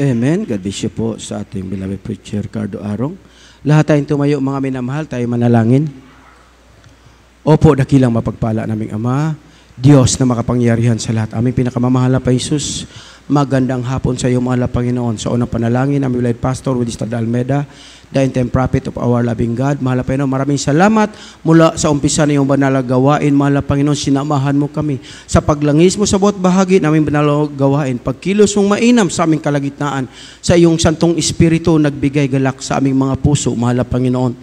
Amen. God bless you po sa ating beloved preacher Kardo Arong. Lahat tayong tumayo mga minamahal, tayo manalangin. Opo, dakilang mapagpala naming Ama, Diyos na makapangyarihan sa lahat. Aming pinakamamahal na Paisus, magandang hapon sa iyo mahal na Panginoon. Sa unang panalangin, aming beloved pastor Willy Estrada Almeda, the end-time prophet of our loving God. Mahal na Panginoon, maraming salamat mula sa umpisa na iyong banal na gawain. Mahal na Panginoon, sinamahan mo kami. Sa paglangis mo sa bawat bahagi naming banal na gawain, pagkilos mong mainam sa aming kalagitnaan, sa iyong santong espiritu nagbigay galak sa aming mga puso. Mahal na Panginoon,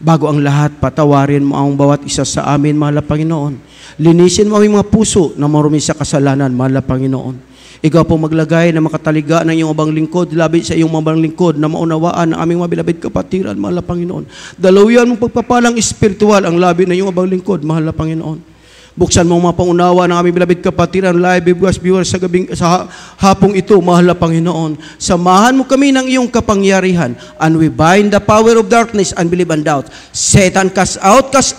bago ang lahat, patawarin mo ang bawat isa sa amin, mahal na Panginoon. Linisin mo ang mga puso na marumi sa kasalanan, mahal na Panginoon. Ikaw po maglagay na makataliga ng iyong abang lingkod, labis sa iyong mabang lingkod na maunawaan ang aming mabilabid kapatiran, mahal na Panginoon. Dalawian mong pagpapalang espiritual ang labi ng iyong abang lingkod, mahal na Panginoon. Buksan mo mga pangunawa ng aming bilabid kapatiran, live viewers sa gabing, sa hapong ito, mahal na Panginoon. Samahan mo kami ng iyong kapangyarihan, and we bind the power of darkness, unbelief and doubt. Satan, cast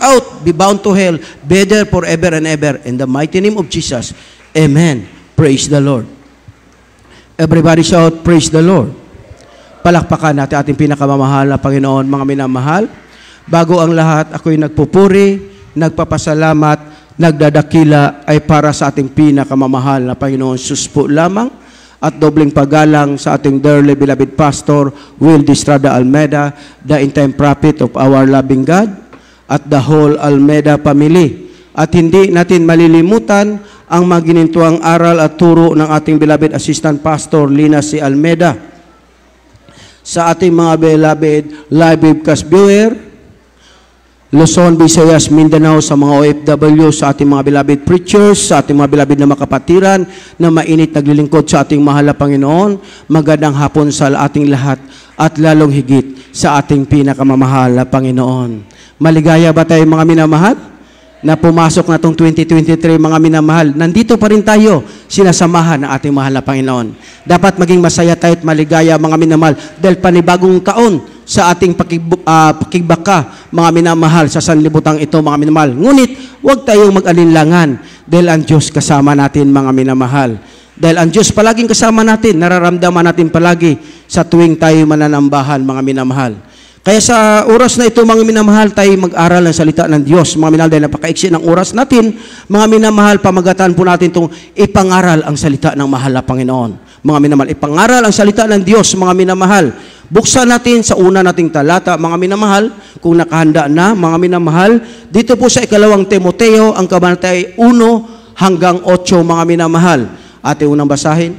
out, be bound to hell, be there forever and ever. In the mighty name of Jesus, Amen. Praise the Lord. Everybody shout, praise the Lord. Palakpakan natin ating pinakamamahal na Panginoon, mga minamahal. Bago ang lahat, ako'y nagpupuri, nagpapasalamat, nagdadakila ay para sa ating pinakamamahal na Panginoon suspo lamang at dobleng pagalang sa ating dearly beloved pastor Willy Estrada Almeda, the in-time prophet of our loving God, at the whole Almeda family. At hindi natin malilimutan ang maginintuang aral at turo ng ating beloved assistant pastor Lina C. Almeda. Sa ating mga beloved live webcast viewer, Luzon, Visayas, Mindanao, sa mga OFW, sa ating mga beloved preachers, sa ating mga beloved na makapatiran na mainit naglilingkod sa ating mahal na Panginoon, magandang hapon sa ating lahat at lalong higit sa ating pinakamamahal na Panginoon. Maligaya ba tayo mga minamahal? Na pumasok na itong 2023 mga minamahal, nandito pa rin tayo sinasamahan ng ating mahal na Panginoon. Dapat maging masaya tayo at maligaya mga minamahal dahil panibagong taon sa ating pakibaka, mga minamahal, sa sanlibutan ito, mga minamahal. Ngunit, huwag tayong mag-alinlangan dahil ang Diyos kasama natin, mga minamahal. Dahil ang Diyos palaging kasama natin, nararamdaman natin palagi sa tuwing tayo mananambahan, mga minamahal. Kaya sa oras na ito, mga minamahal, tayo mag-aral ng salita ng Diyos, mga minamahal, dahil napakaiksi ng oras natin, mga minamahal, pamagatan po natin itong ipangaral ang salita ng mahal na Panginoon. Mga minamahal, ipangaral ang salita ng Diyos, mga minamahal. Buksan natin sa una nating talata, mga minamahal, kung nakahanda na, mga minamahal. Dito po sa ikalawang Timoteo, ang kabanatay 1 hanggang 8, mga minamahal. Ate, unang basahin.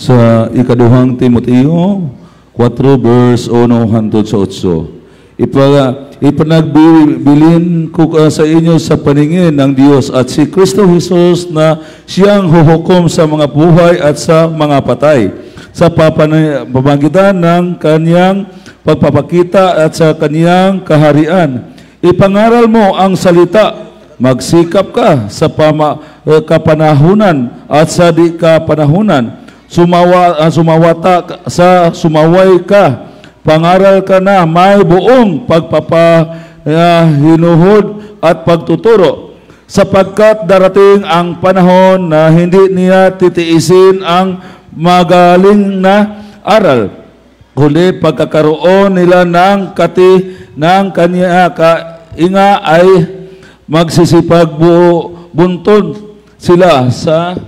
Sa ikaduhang Timoteo, 4 verse 1 hanggang 8. Ipanagbilin ko sa inyo sa paningin ng Diyos at si Kristo Jesus na siyang huhukom sa mga buhay at sa mga patay sa pamamagitan ng kanyang pagpapakita at sa kanyang kaharian. Ipangaral mo ang salita, magsikap ka sa kapanahunan at sa di kapanahunan, sumaway ka, pangaral ka na may buong pagpapahinuhod at pagtuturo, sapagkat darating ang panahon na hindi niya titiisin ang magaling na aral, kundi pagkakaroon nila ng kanya kainga ay magsisipagbuntod sila sa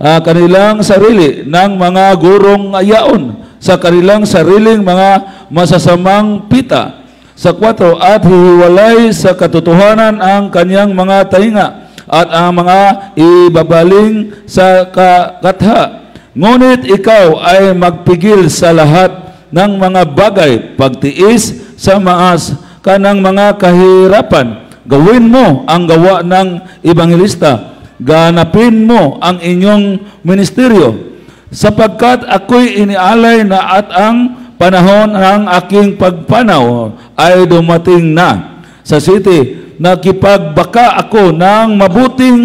kanilang sarili ng mga gurong ayaon, sa kanilang sariling mga masasamang pita. Sa 4, at hihiwalay sa katotohanan ang kanyang mga tainga at ang mga ibabaling sa katha. Ngunit ikaw ay magpigil sa lahat ng mga bagay, pagtiis sa maas ka ng mga kahirapan. Gawin mo ang gawa ng ebanghelista. Ganapin mo ang inyong ministeryo, sapagkat ako'y inialay na at ang panahon ng aking pagpanaw ay dumating na. Sa 7, nakipagbaka ako ng mabuting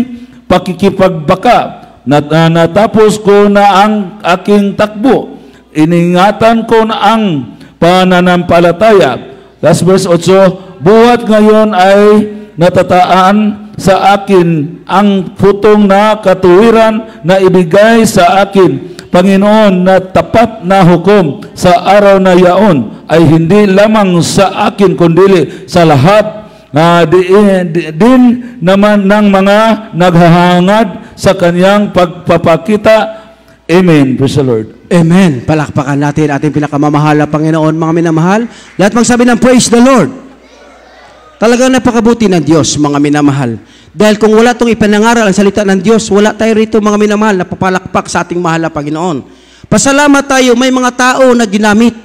pakikipagbaka. Natapos ko na ang aking takbo. Iningatan ko na ang pananampalataya. Last verse 8, buhat ngayon ay natataan sa akin ang putong na katuwiran na ibigay sa akin, Panginoon, na tapat na hukom sa araw na yaon ay hindi lamang sa akin kundi sa lahat din naman ng mga naghahangad sa kaniyang pagpapakita. Amen. Praise the Lord. Amen. Palakpakan natin ating pinakamamahal na Panginoon, mga minamahal. Lahat magsabi ng praise the Lord. Talagang napakabuti ng Diyos, mga minamahal. Dahil kung wala itong ipinangaral ang salita ng Diyos, wala tayo rito, mga minamahal, na papalakpak sa ating mahal na Panginoon. Pasalamat tayo, may mga tao na ginamit,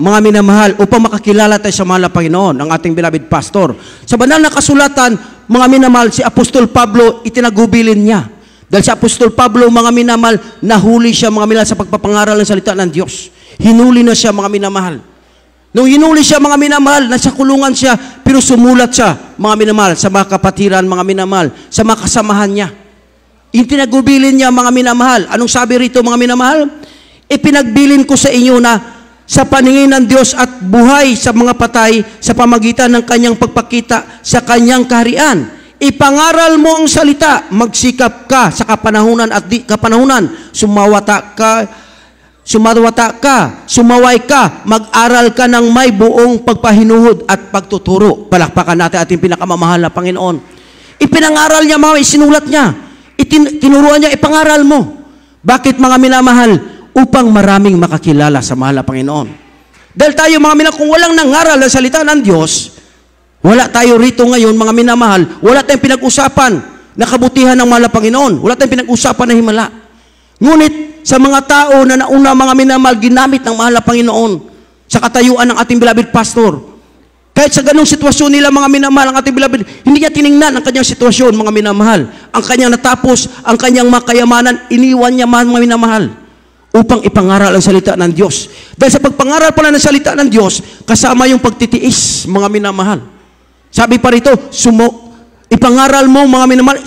mga minamahal, upang makakilala tayo sa mahal na Panginoon, ang ating beloved pastor. Sa banal na kasulatan, mga minamahal, si Apostol Pablo, itinagubilin niya. Dahil si Apostol Pablo, mga minamahal, nahuli siya, mga minamahal, sa pagpapangaral ng salita ng Diyos. Hinuli na siya, mga minamahal. Nung hinuli siya, mga minamahal, nasa kulungan siya, pero sumulat siya, mga minamahal, sa mga kapatiran, mga minamahal, sa mga kasamahan niya. Itinagubilin niya, mga minamahal. Anong sabi rito, mga minamahal? Ipinagbilin ko sa inyo na sa paningin ng Diyos at buhay sa mga patay sa pamagitan ng kanyang pagpakita sa kanyang kaharian. Ipangaral mo ang salita, magsikap ka sa kapanahunan at di kapanahunan, sumaway ka, mag-aral ka ng may buong pagpahinuhod at pagtuturo. Palakpakan natin ating pinakamamahal na Panginoon. Ipinangaral niya, mga isinulat niya. Tinuruan niya, ipangaral mo. Bakit, mga minamahal? Upang maraming makakilala sa mahal na Panginoon. Dahil tayo, mga minamahal, kung walang nangaral ng salita ng Diyos, wala tayo rito ngayon, mga minamahal. Wala tayong pinag-usapan na kabutihan ng mahal na Panginoon. Wala tayong pinag-usapan na himala. Ngunit, sa mga tao na nauna, mga minamahal, ginamit ng mahal na Panginoon sa katayuan ng ating beloved pastor. Kahit sa ganung sitwasyon nila, mga minamahal, ang ating beloved, hindi niya tiningnan ang kanyang sitwasyon, mga minamahal. Ang kanyang natapos, ang kanyang makayamanan, iniwan niya, mga minamahal, upang ipangaral ang salita ng Diyos. Dahil sa pagpangaral pala ng salita ng Diyos, kasama yung pagtitiis, mga minamahal. Sabi pa rito, ipangaral mo, mga minamahal,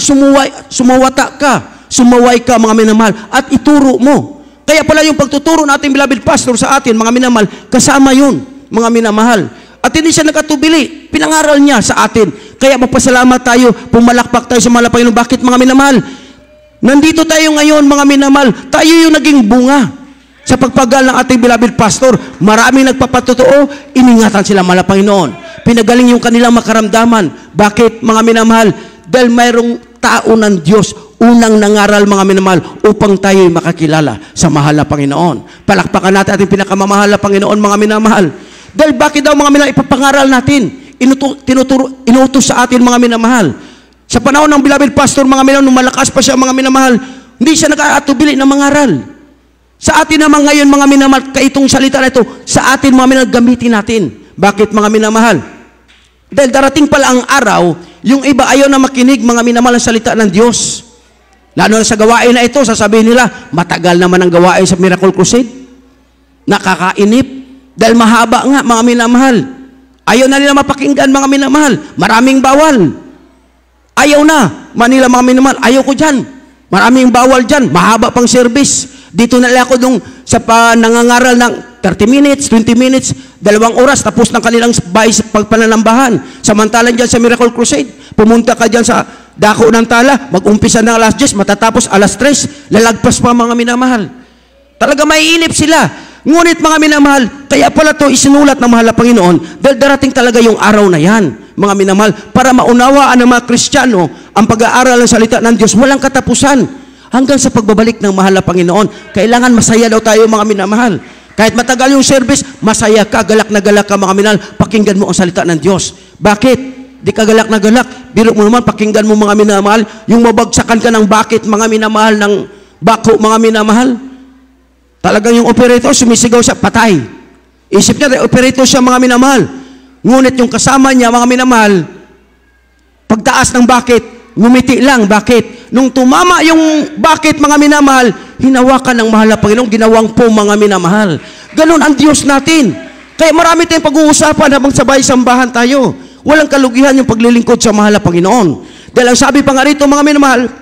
sumawata ka. Sumaway ka, mga minamahal, at ituro mo. Kaya pala yung pagtuturo natin, beloved pastor, sa atin, mga minamahal, kasama yun, mga minamahal. At hindi siya nakatubili, pinangaral niya sa atin. Kaya mapasalamat tayo, pumalakpak tayo sa mahal na Panginoon. Bakit, mga minamahal? Nandito tayo ngayon, mga minamahal, tayo yung naging bunga sa pagpagal ng ating beloved pastor. Maraming nagpapatotoo, iningatan sila, mahal na Panginoon. Pinagaling yung kanilang makaramdaman. Bakit, mga minamahal? Dahil mayroong tao ng Diyos, unang nangaral, mga minamahal, upang tayo'y makakilala sa mahal na Panginoon. Palakpakan natin ating pinakamamahal na Panginoon, mga minamahal. Dahil bakit daw, mga minamahal, ipapangaral natin? Inutos sa atin, mga minamahal. Sa panahon ng beloved pastor, mga minamahal, nung malakas pa siya, mga minamahal, hindi siya nag-aatubili na mangaral. Sa atin naman ngayon, mga minamahal, kaitong salita na ito, sa atin, mga minamahal, gamitin natin. Bakit, mga minamahal? Dahil darating pala ang araw, yung iba ayaw na makinig, mga minamahal, ang salita ng Diyos. Lalo na sa gawain na ito, sasabihin nila, matagal naman ang gawain sa Miracle Crusade. Nakakainip. Dahil mahaba nga, mga minamahal. Ayaw na nila mapakinggan, mga minamahal. Maraming bawal. Ayaw na. Manila, mga minamahal, ayaw ko dyan. Maraming bawal dyan. Mahaba pang service. Dito na nila ako nung sa nangangaral ng 30 minutes, 20 minutes, 2 oras, tapos ng kanilang pagpananambahan. Samantalan dyan sa Miracle Crusade, pumunta ka dyan sa dako ng tala, mag-umpisa ng alas 10, matatapos alas 3, lalagpas pa, mga minamahal. Talaga maiinip sila. Ngunit, mga minamahal, kaya pala ito isinulat ng mahal na Panginoon, dahil darating talaga yung araw na yan, mga minamahal, para maunawaan ng mga Kristiyano ang pag-aaral ng salita ng Diyos. Walang katapusan hanggang sa pagbabalik ng mahal na Panginoon. Kailangan masaya daw tayo, mga minamahal. Kahit matagal yung service, masaya ka, galak na galak ka, mga minamahal, pakinggan mo ang salita ng Diyos. Bakit? Di ka galak na galak, biro mo naman, pakinggan mo, mga minamahal, yung mabagsakan ka ng bakit, mga minamahal, ng bako, mga minamahal. Talagang yung operator, sumisigaw siya, patay. Isip niya, operator siya, mga minamahal. Ngunit yung kasama niya, mga minamahal, pagtaas ng bakit, ngumiti lang, bakit? Nung tumama yung bakit, mga minamahal, hinawakan ng mahal na Panginoon, ginawang po, mga minamahal. Ganun ang Diyos natin. Kaya marami tayong pag-uusapan habang sabay-sambahan tayo. Walang kalugihan yung paglilingkod sa mahal na Panginoon. Dahil ang sabi pa nga rito, mga minamahal,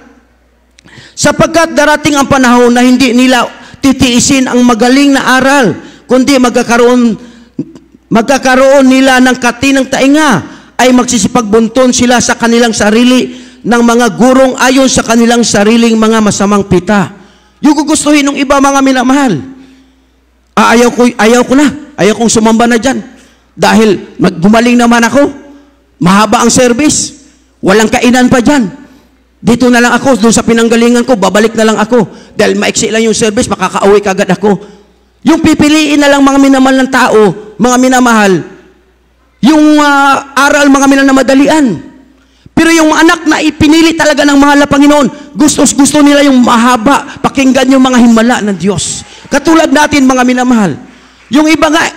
sapagkat darating ang panahon na hindi nila titiisin ang magaling na aral, kundi magkakaroon nila ng katinang tainga ay magsisipagbunton sila sa kanilang sarili ng mga gurong ayon sa kanilang sariling mga masamang pita. Yung gugustuhin ng iba, mga minamahal. Ayaw ko na. Ayaw kong sumamba na dyan. Dahil gumaling naman ako. Mahaba ang service. Walang kainan pa dyan. Dito na lang ako. Doon sa pinanggalingan ko, babalik na lang ako. Dahil maiksi lang yung service, makakauwi kagad ako. Yung pipiliin na lang, mga minamahal ng tao, mga minamahal, yung aral, mga minamahal na madalian. Pero yung anak na ipinili talaga ng mahal na Panginoon, gusto nila yung mahaba, pakinggan yung mga himala ng Diyos. Katulad natin, mga minamahal. Yung iba nga,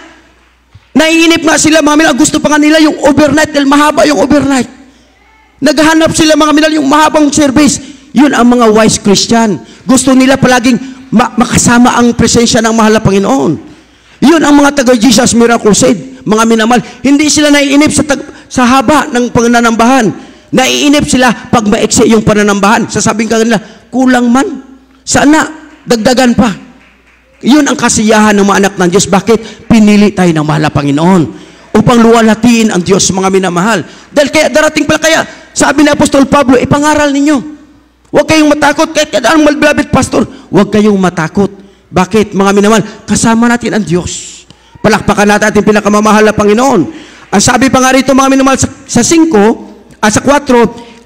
naiinip nga sila, mga minamahal, gusto pa nga nila yung overnight, dahil mahaba yung overnight. Naghahanap sila, mga minamahal, yung mahabang service. Yun ang mga wise Christian. Gusto nila palaging makasama ang presensya ng mahal na Panginoon. Yun ang mga taga-Jesus Miracle Crusade, mga minamahal. Hindi sila naiinip sa haba ng pananambahan. Naiinip sila pag maiksi yung pananambahan. Sasabing ka nila, kulang man. Sana, dagdagan pa. Yun ang kasiyahan ng mga anak ng Diyos. Bakit? Pinili tayo ng mahal na Panginoon upang luwalhatiin ang Diyos, mga minamahal. Dahil kaya, darating pala kaya, sabi ni Apostol Pablo, ipangaral ninyo. Huwag kayong matakot. Kahit ang malbalabit, pastor, huwag kayong matakot. Bakit, mga minamahal? Kasama natin ang Diyos. Palakpakan natin ating pinakamamahal na Panginoon. Ang sabi pa nga rito, mga minamahal, sa 5, at sa 4,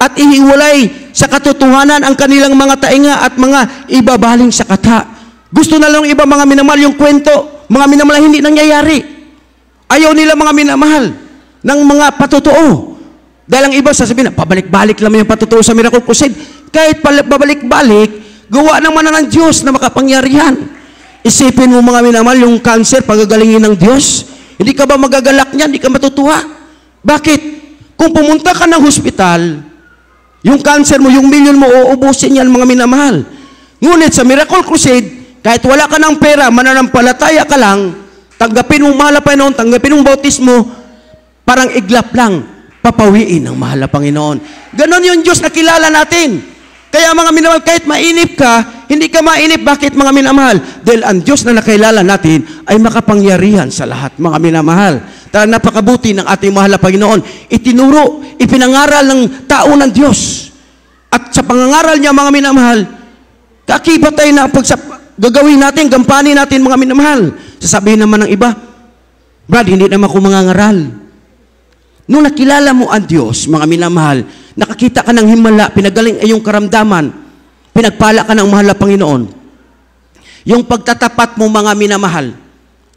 at ihiwalay sa katotohanan ang kanilang mga tainga at mga ibabaling sa kata. Gusto na lang iba, mga minamahal, yung kwento. Mga minamahal, hindi nangyayari. Ayaw nila, mga minamahal, ng mga patotoo. Dahil ang iba sasabihin na, pabalik-balik lang yung patotoo sa Miracle Crusade. Kahit pabalik-balik, gawa naman na ng Diyos na makapangyarihan. Isipin mo, mga minamahal, yung cancer, pagagalingin ng Diyos. Hindi ka ba magagalak niya? Hindi ka matutuwa? Bakit? Kung pumunta ka ng hospital, yung cancer mo, yung million mo, uubusin yan, mga minamahal. Ngunit sa Miracle Crusade, kahit wala ka ng pera, mananampalataya ka lang, tanggapin mong mahal na Panginoon, tanggapin mong bautismo, parang iglap lang, papawiin ng mahal na Panginoon. Ganon yung Diyos na kilala natin. Kaya, mga minamahal, kahit mainip ka, hindi ka mainip. Bakit, mga minamahal? Dahil ang Diyos na nakilala natin ay makapangyarihan sa lahat, mga minamahal. Dahil napakabuti ng ating mahal na Panginoon. Itinuro, ipinangaral ng tao ng Diyos. At sa pangangaral niya, mga minamahal, kakibat tayo na gagawin natin, gampanin natin, mga minamahal. Sasabihin naman ng iba, Brad, hindi naman ako mangangaral. Nung nakilala mo ang Diyos, mga minamahal, nakakita ka ng himala, pinagaling ay yung karamdaman, pinagpala ka ng mahal na Panginoon. Yung pagtatapat mo, mga minamahal,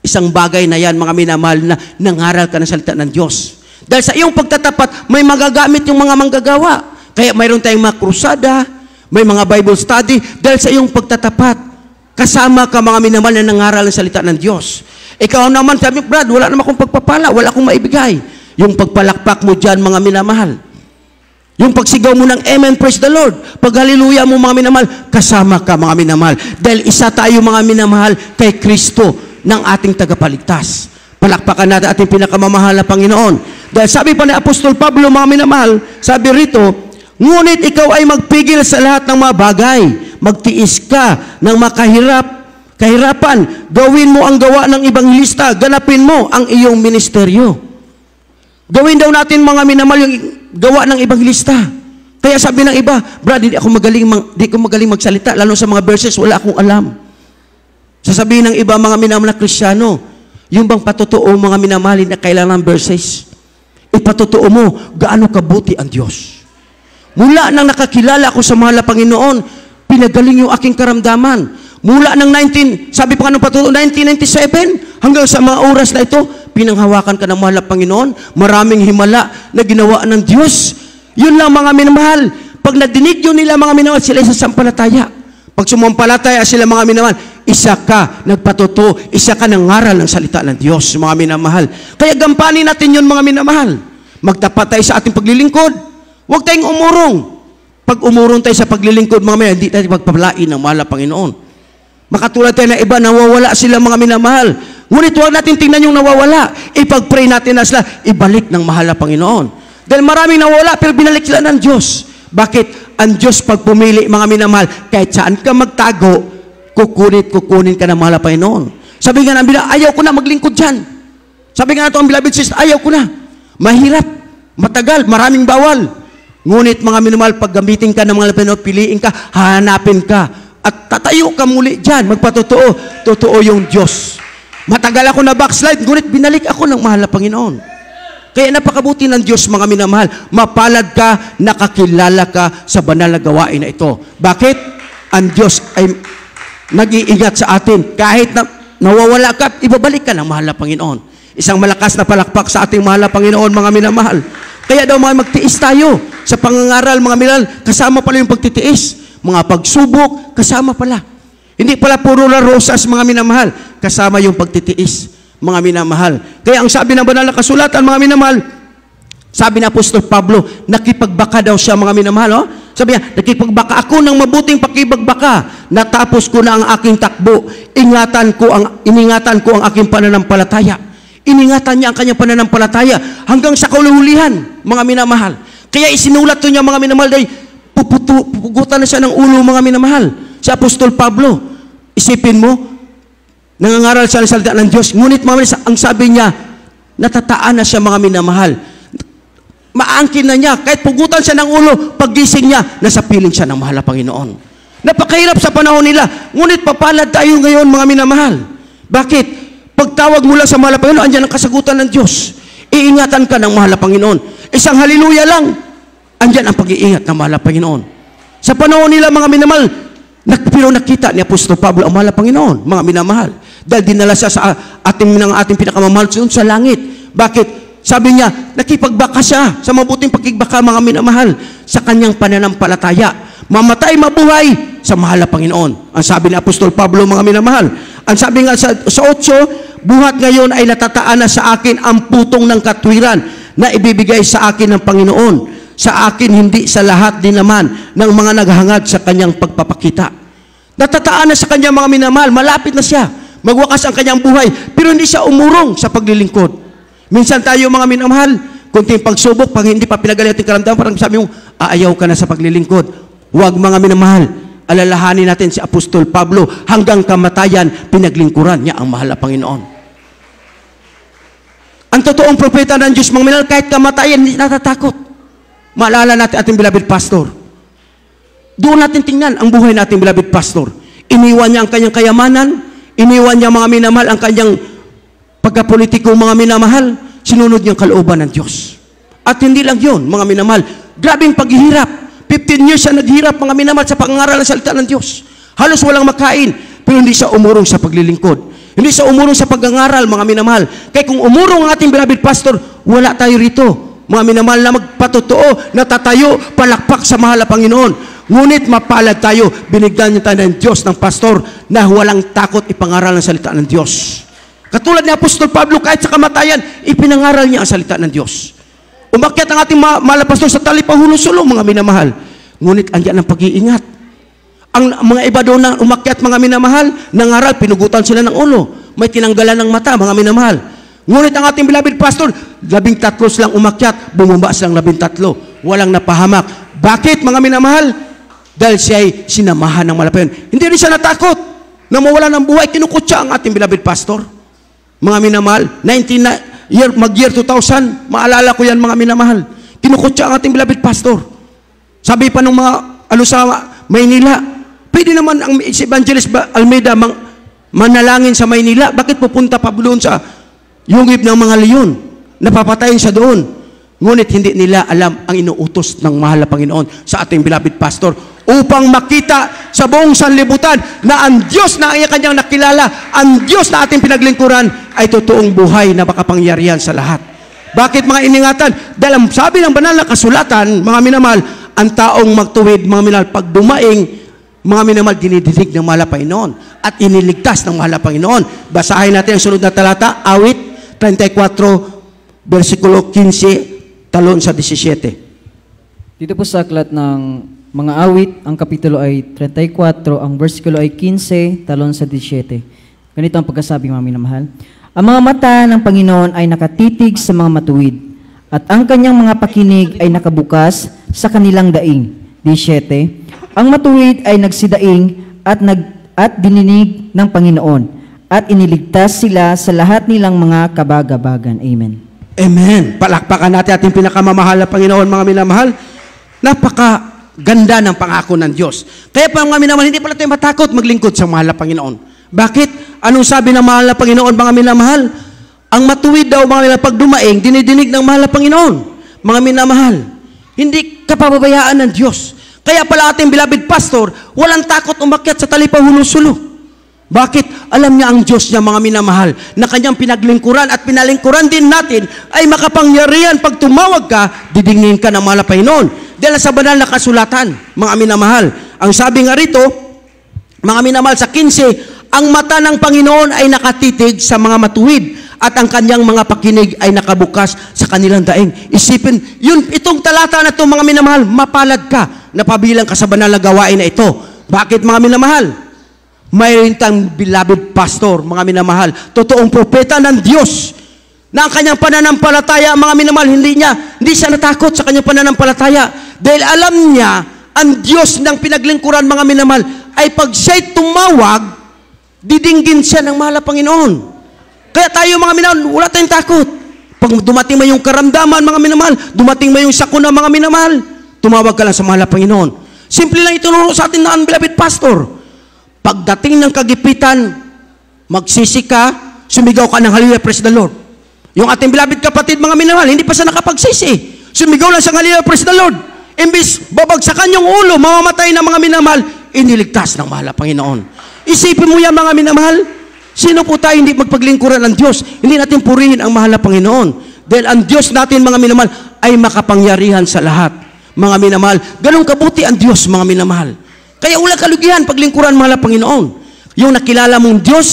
isang bagay na yan, mga minamahal, na nangaral ka ng salita ng Diyos. Dahil sa iyong pagtatapat, may magagamit yung mga manggagawa. Kaya mayroon tayong mga krusada, may mga Bible study, dahil sa iyong pagtatapat. Kasama ka, mga minamahal, na nangaral ng salita ng Diyos. Ikaw naman, sabi, Brad, wala naman akong pagpapala, wala akong maibigay. Yung pagpalakpak mo dyan, mga minamahal. Yung pagsigaw mo ng Amen, Praise the Lord. Paghaliluya mo, mga minamahal, kasama ka, mga minamahal. Dahil isa tayo, mga minamahal, kay Kristo, ng ating tagapaligtas. Palakpakan natin ating pinakamamahal na Panginoon. Dahil sabi pa ni Apostol Pablo, mga minamahal, sabi rito, ngunit ikaw ay magpigil sa lahat ng mga bagay. Magtiis ka ng kahirapan. Gawin mo ang gawa ng ebanghelista. Ganapin mo ang iyong ministeryo. Gawin daw natin, mga minamahal, yung gawa ng ebanghelista. Kaya sabi ng iba, Brad, hindi ako magaling magsalita, lalo sa mga verses, wala akong alam. Sasabihin ng iba, mga minamahal na Kristiyano, yung bang patotoo, mga minamahal, na kailangan ng verses, ipatotoo mo gaano kabuti ang Diyos. Mula nang nakakilala ako sa mahal na Panginoon, pinagaling yung aking karamdaman. Mula ng 1997, hanggang sa mga oras na ito, pinanghawakan ka ng mahal na Panginoon, maraming himala na ginawa ng Diyos. Yun lang, mga minamahal. Pag nadinig yun nila, mga minamahal, sila isa sampalataya. Pag sumampalataya sila, mga minamahal, isa ka nagpatotoo, isa ka nangaral ng salita ng Diyos, mga minamahal. Kaya gampanin natin yun, mga minamahal. Magtapat tayo sa ating paglilingkod. Huwag tayong umurong. Pag umurong tayo sa paglilingkod, mga minamahal, hindi tayo magpabalain ng mahal na Panginoon. Makatulad tayo na iba, nawawala sila, mga minamahal. Ngunit huwag natin tingnan yung nawawala. Ipag-pray natin na sila, ibalik ng mahal na Panginoon. Dahil maraming nawawala, pero binalik sila ng Diyos. Bakit? Ang Diyos pag pumili, mga minamahal, kahit saan ka magtago, kukunin ka ng mahal na Panginoon. Sabi nga ng bila, ayaw ko na maglingkod dyan. Sabi nga na ito ang bilabid sister, ayaw ko na. Mahirap. matagal, maraming bawal. Ngunit mga minimal, pag gamitin ka ng mga lapinot, piliin ka, hanapin ka, at tatayo ka muli dyan, magpatotoo, totoo yung Diyos. Matagal ako na backslide, ngunit binalik ako ng mahal na Panginoon. Kaya napakabuti ng Diyos, mga minamahal. Mapalad ka, nakakilala ka sa banal na gawain na ito. Bakit? Ang Diyos ay nag-iingat sa atin. Kahit na nawawala ka, ibabalik ka ng mahal na Panginoon. Isang malakas na palakpak sa ating mahal na Panginoon, mga minamahal. Kaya daw mga magtiis tayo sa pangangaral, mga minamahal. Kasama pala yung pagtitiis. Mga pagsubok, kasama pala. Hindi pala puro na rosas, mga minamahal. Kasama yung pagtitiis, mga minamahal. Kaya ang sabi ng banal na kasulatan, mga minamahal, sabi ng Apostol Pablo, nakipagbaka daw siya, mga minamahal. Oh? Sabi niya, nakipagbaka ako ng mabuting pakipagbaka. Natapos ko na ang aking takbo. Iningatan ko ang aking pananampalataya. Iningatan niya ang kanyang pananampalataya hanggang sa kauluhulihan, mga minamahal. Kaya isinulat niya, mga minamahal, dahil pupugutan na siya ng ulo, mga minamahal. Si Apostol Pablo, isipin mo, nangangaral siya ng salita ng Diyos. Ngunit, mga minamahal, ang sabi niya, natataan na siya, mga minamahal. Maangkin na niya, kahit pugutan siya ng ulo, paggising niya, nasa piling siya ng mahal na Panginoon. Napakahirap sa panahon nila, ngunit papalad tayo ngayon, mga minamahal. Bakit? Pagtawag mula sa mahal na Panginoon, andyan ang kasagutan ng Diyos. Iingatan ka ng mahal na Panginoon. Isang haleluya lang, andyan ang pag-iingat ng mahal na Panginoon. Sa panahon nila, mga minamahal, pero nakita ni Apostol Pablo ang mahal na Panginoon, mga minamahal. Dahil dinala siya sa ating pinakamamahal sa langit. Bakit? Sabi niya, nakipagbaka siya sa mabuting pakigbaka, mga minamahal, sa kanyang pananampalataya. Mamatay, mabuhay sa mahal na Panginoon. Ang sabi ni Apostol Pablo, mga minamahal. Ang sabi nga sa 8, buhat ngayon ay natataan na sa akin ang putong ng katwiran na ibibigay sa akin ng Panginoon. Sa akin, hindi sa lahat din naman ng mga naghangad sa kanyang pagpapakita. Natataan na sa kanyang, mga minamahal. Malapit na siya. Magwakas ang kanyang buhay. Pero hindi siya umurong sa paglilingkod. Minsan tayo, mga minamahal, kunting pagsubok, pag hindi pa pinagaling ating karamdaman, parang sabi mo, aayaw ka na sa paglilingkod. Huwag, mga minamahal, alalahanin natin si Apostol Pablo, hanggang kamatayan, pinaglingkuran niya ang mahal na Panginoon. Ang totoong propeta ng Diyos, mga minamahal, kahit kamatayan, hindi natatakot. Maalala natin ating beloved pastor. Doon natin tingnan ang buhay nating beloved pastor. Iniwan niya ang kanyang kayamanan, iniwan niya, mga minamahal, ang kanyang pagkapolitiko, mga minamahal, sinunod niyang kalooban ng Diyos. At hindi lang yun, mga minamahal, grabing paghihirap. 15 years siya naghirap, mga minamahal, sa pangaral ng salita ng Diyos. Halos walang makain, pero hindi siya umurong sa paglilingkod. Hindi siya umurong sa pag-angaral, mga minamahal. Kaya kung umurong ang ating beloved pastor, wala tayo rito, mga minamahal, na magpatotoo, natatayo, palakpak sa mahal na Panginoon. Ngunit mapalad tayo, binigyan niya tayo ng Diyos, ng pastor, na walang takot ipangaral ng salita ng Diyos. Katulad ni Apostol Pablo, kahit sa kamatayan, ipinangaral niya ang salita ng Diyos. Umakyat ang ating mahal na pastor sa talipahulong-sulong, mga minamahal. Ngunit andyan ang pag-iingat. Ang mga iba doon na umakyat, mga minamahal, nangaral, pinugutan sila ng ulo. May tinanggalan ng mata, mga minamahal. Ngunit ang ating beloved pastor, 13 silang umakyat, bumaba silang 13. Walang napahamak. Bakit, mga minamahal? Dahil siya ay sinamahan ng malapayon. Hindi rin siya natakot na mawala ng buhay. Kinukutsa ang ating beloved pastor. Mga minamahal, mag-year 2000, maalala ko yan, mga minamahal. Kinukutsa ang ating beloved pastor. Sabi pa ng mga Alusawa, Maynila, pwede naman ang Evangelist Almeida manalangin sa Maynila. Bakit pupunta pa doon sa yungib ng mga leon? Napapatayin siya doon. Ngunit hindi nila alam ang inuutos ng mahal na Panginoon sa ating beloved pastor upang makita sa buong sanlibutan na ang Diyos na kanyang nakilala, ang Diyos na ating pinaglingkuran ay totoong buhay na makapangyarihan sa lahat. Bakit, mga iningatan? Dahil sabi ng banal na kasulatan, mga minamahal, ang taong magtuwid, mga minamahal, pag dumaing, mga minamahal, dinidinig ng mahal na Panginoon at iniligtas ng mahal na Panginoon. Basahin natin ang sunod na talata, Awit 34, versikulo 15, talon sa 17. Dito po sa aklat ng mga awit, ang kapitulo ay 34, ang versikulo ay 15, talon sa 17. Ganito ang pagkasabi, mga minamahal. Ang mga mata ng Panginoon ay nakatitig sa mga matuwid, at ang kanyang mga pakinig ay nakabukas sa kanilang daing. 17. Ang matuwid ay nagsidaing at dininig ng Pinoon, at iniligtas sila sa lahat nilang mga kabagabagan. Amen. Amen. Palakpakan natin ating pinakamamahal na Panginoon, mga minamahal. Napakaganda ng pangako ng Diyos. Kaya pa mga minamahal, hindi pala tayo matakot maglingkod sa mahal na Panginoon. Bakit? Anong sabi ng mahal na Panginoon, mga minamahal? Ang matuwid daw, mga minamahal, pag dumaing, dinidinig ng mahal na Panginoon. Mga minamahal, hindi kapababayaan ng Diyos. Kaya pala ating beloved pastor, walang takot umakyat sa talipang hulusulo. Bakit? Alam niya ang Diyos niya, mga minamahal, na kanyang pinaglingkuran at pinalingkuran din natin ay makapangyarihan. Pag tumawag ka, didingin ka ng mahal na Panginoon. Dahil sa banal na kasulatan, mga minamahal. Ang sabi nga rito, mga minamahal, sa 15, ang mata ng Panginoon ay nakatitig sa mga matuwid at ang kanyang mga pakinig ay nakabukas sa kanilang daing. Isipin, yun, itong talata na ito, mga minamahal, mapalad ka, napabilang ka sa banal na gawain na ito. Bakit, mga minamahal? Mayroon tayong beloved pastor, mga minamahal, totoong propeta ng Diyos, na ang kanyang pananampalataya, mga minamahal, hindi siya natakot sa kanyang pananampalataya, dahil alam niya ang Diyos ng pinaglingkuran, mga minamahal, ay pag siya'y tumawag, didinggin siya ng mahal na Panginoon. Kaya tayo, mga minamahal, wala tayong takot. Pag dumating man yung karamdaman, mga minamahal, dumating man yung sakuna, mga minamahal, tumawag ka lang sa mahal na Panginoon. Simple lang itunuro sa atin na ang beloved pastor. Pagdating ng kagipitan, magsisi ka, sumigaw ka ng hallelujah, praise the Lord. Yung ating beloved kapatid, mga minamahal, hindi pa siya nakapagsisi. Sumigaw lang sa hallelujah, praise the Lord. Imbis babagsakan yung ulo, mamamatay na, mga minamahal, iniligtas ng mahal na Panginoon. Isipin mo yan, mga minamahal. Sino po tayo hindi magpaglingkuran ng Diyos? Hindi natin purihin ang mahal na Panginoon. Dahil ang Diyos natin, mga minamahal, ay makapangyarihan sa lahat, mga minamahal. Ganun kabuti ang Diyos, mga minamahal. Kaya ulang kalugihan, paglingkuran, mahal na Panginoon. Yung nakilala mong Diyos,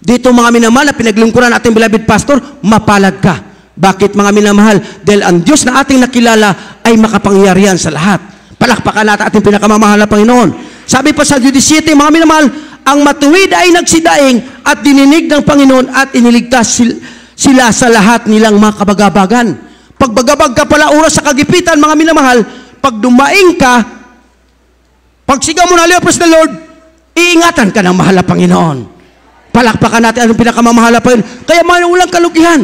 dito, mga minamahal, na pinaglingkuran ating beloved pastor, mapalad ka. Bakit, mga minamahal? Dahil ang Diyos na ating nakilala ay makapangyarihan sa lahat. Palakpakan natin ating pinakamamahal na Panginoon. Sabi pa sa Jude 17, mga minamahal, ang matuwid ay nagsidaing at dininig ng Panginoon at iniligtas sila sa lahat nilang mga kabagabagan. Pagbagabag ka pala oras sa kagipitan, mga minamahal, pag dumaing ka, pag sigaw mo na hallelujah, praise the Lord, iingatan ka ng mahal na Panginoon. Palakpakan natin ang pinakamamahal na Panginoon. Kaya mga ulang kalugihan,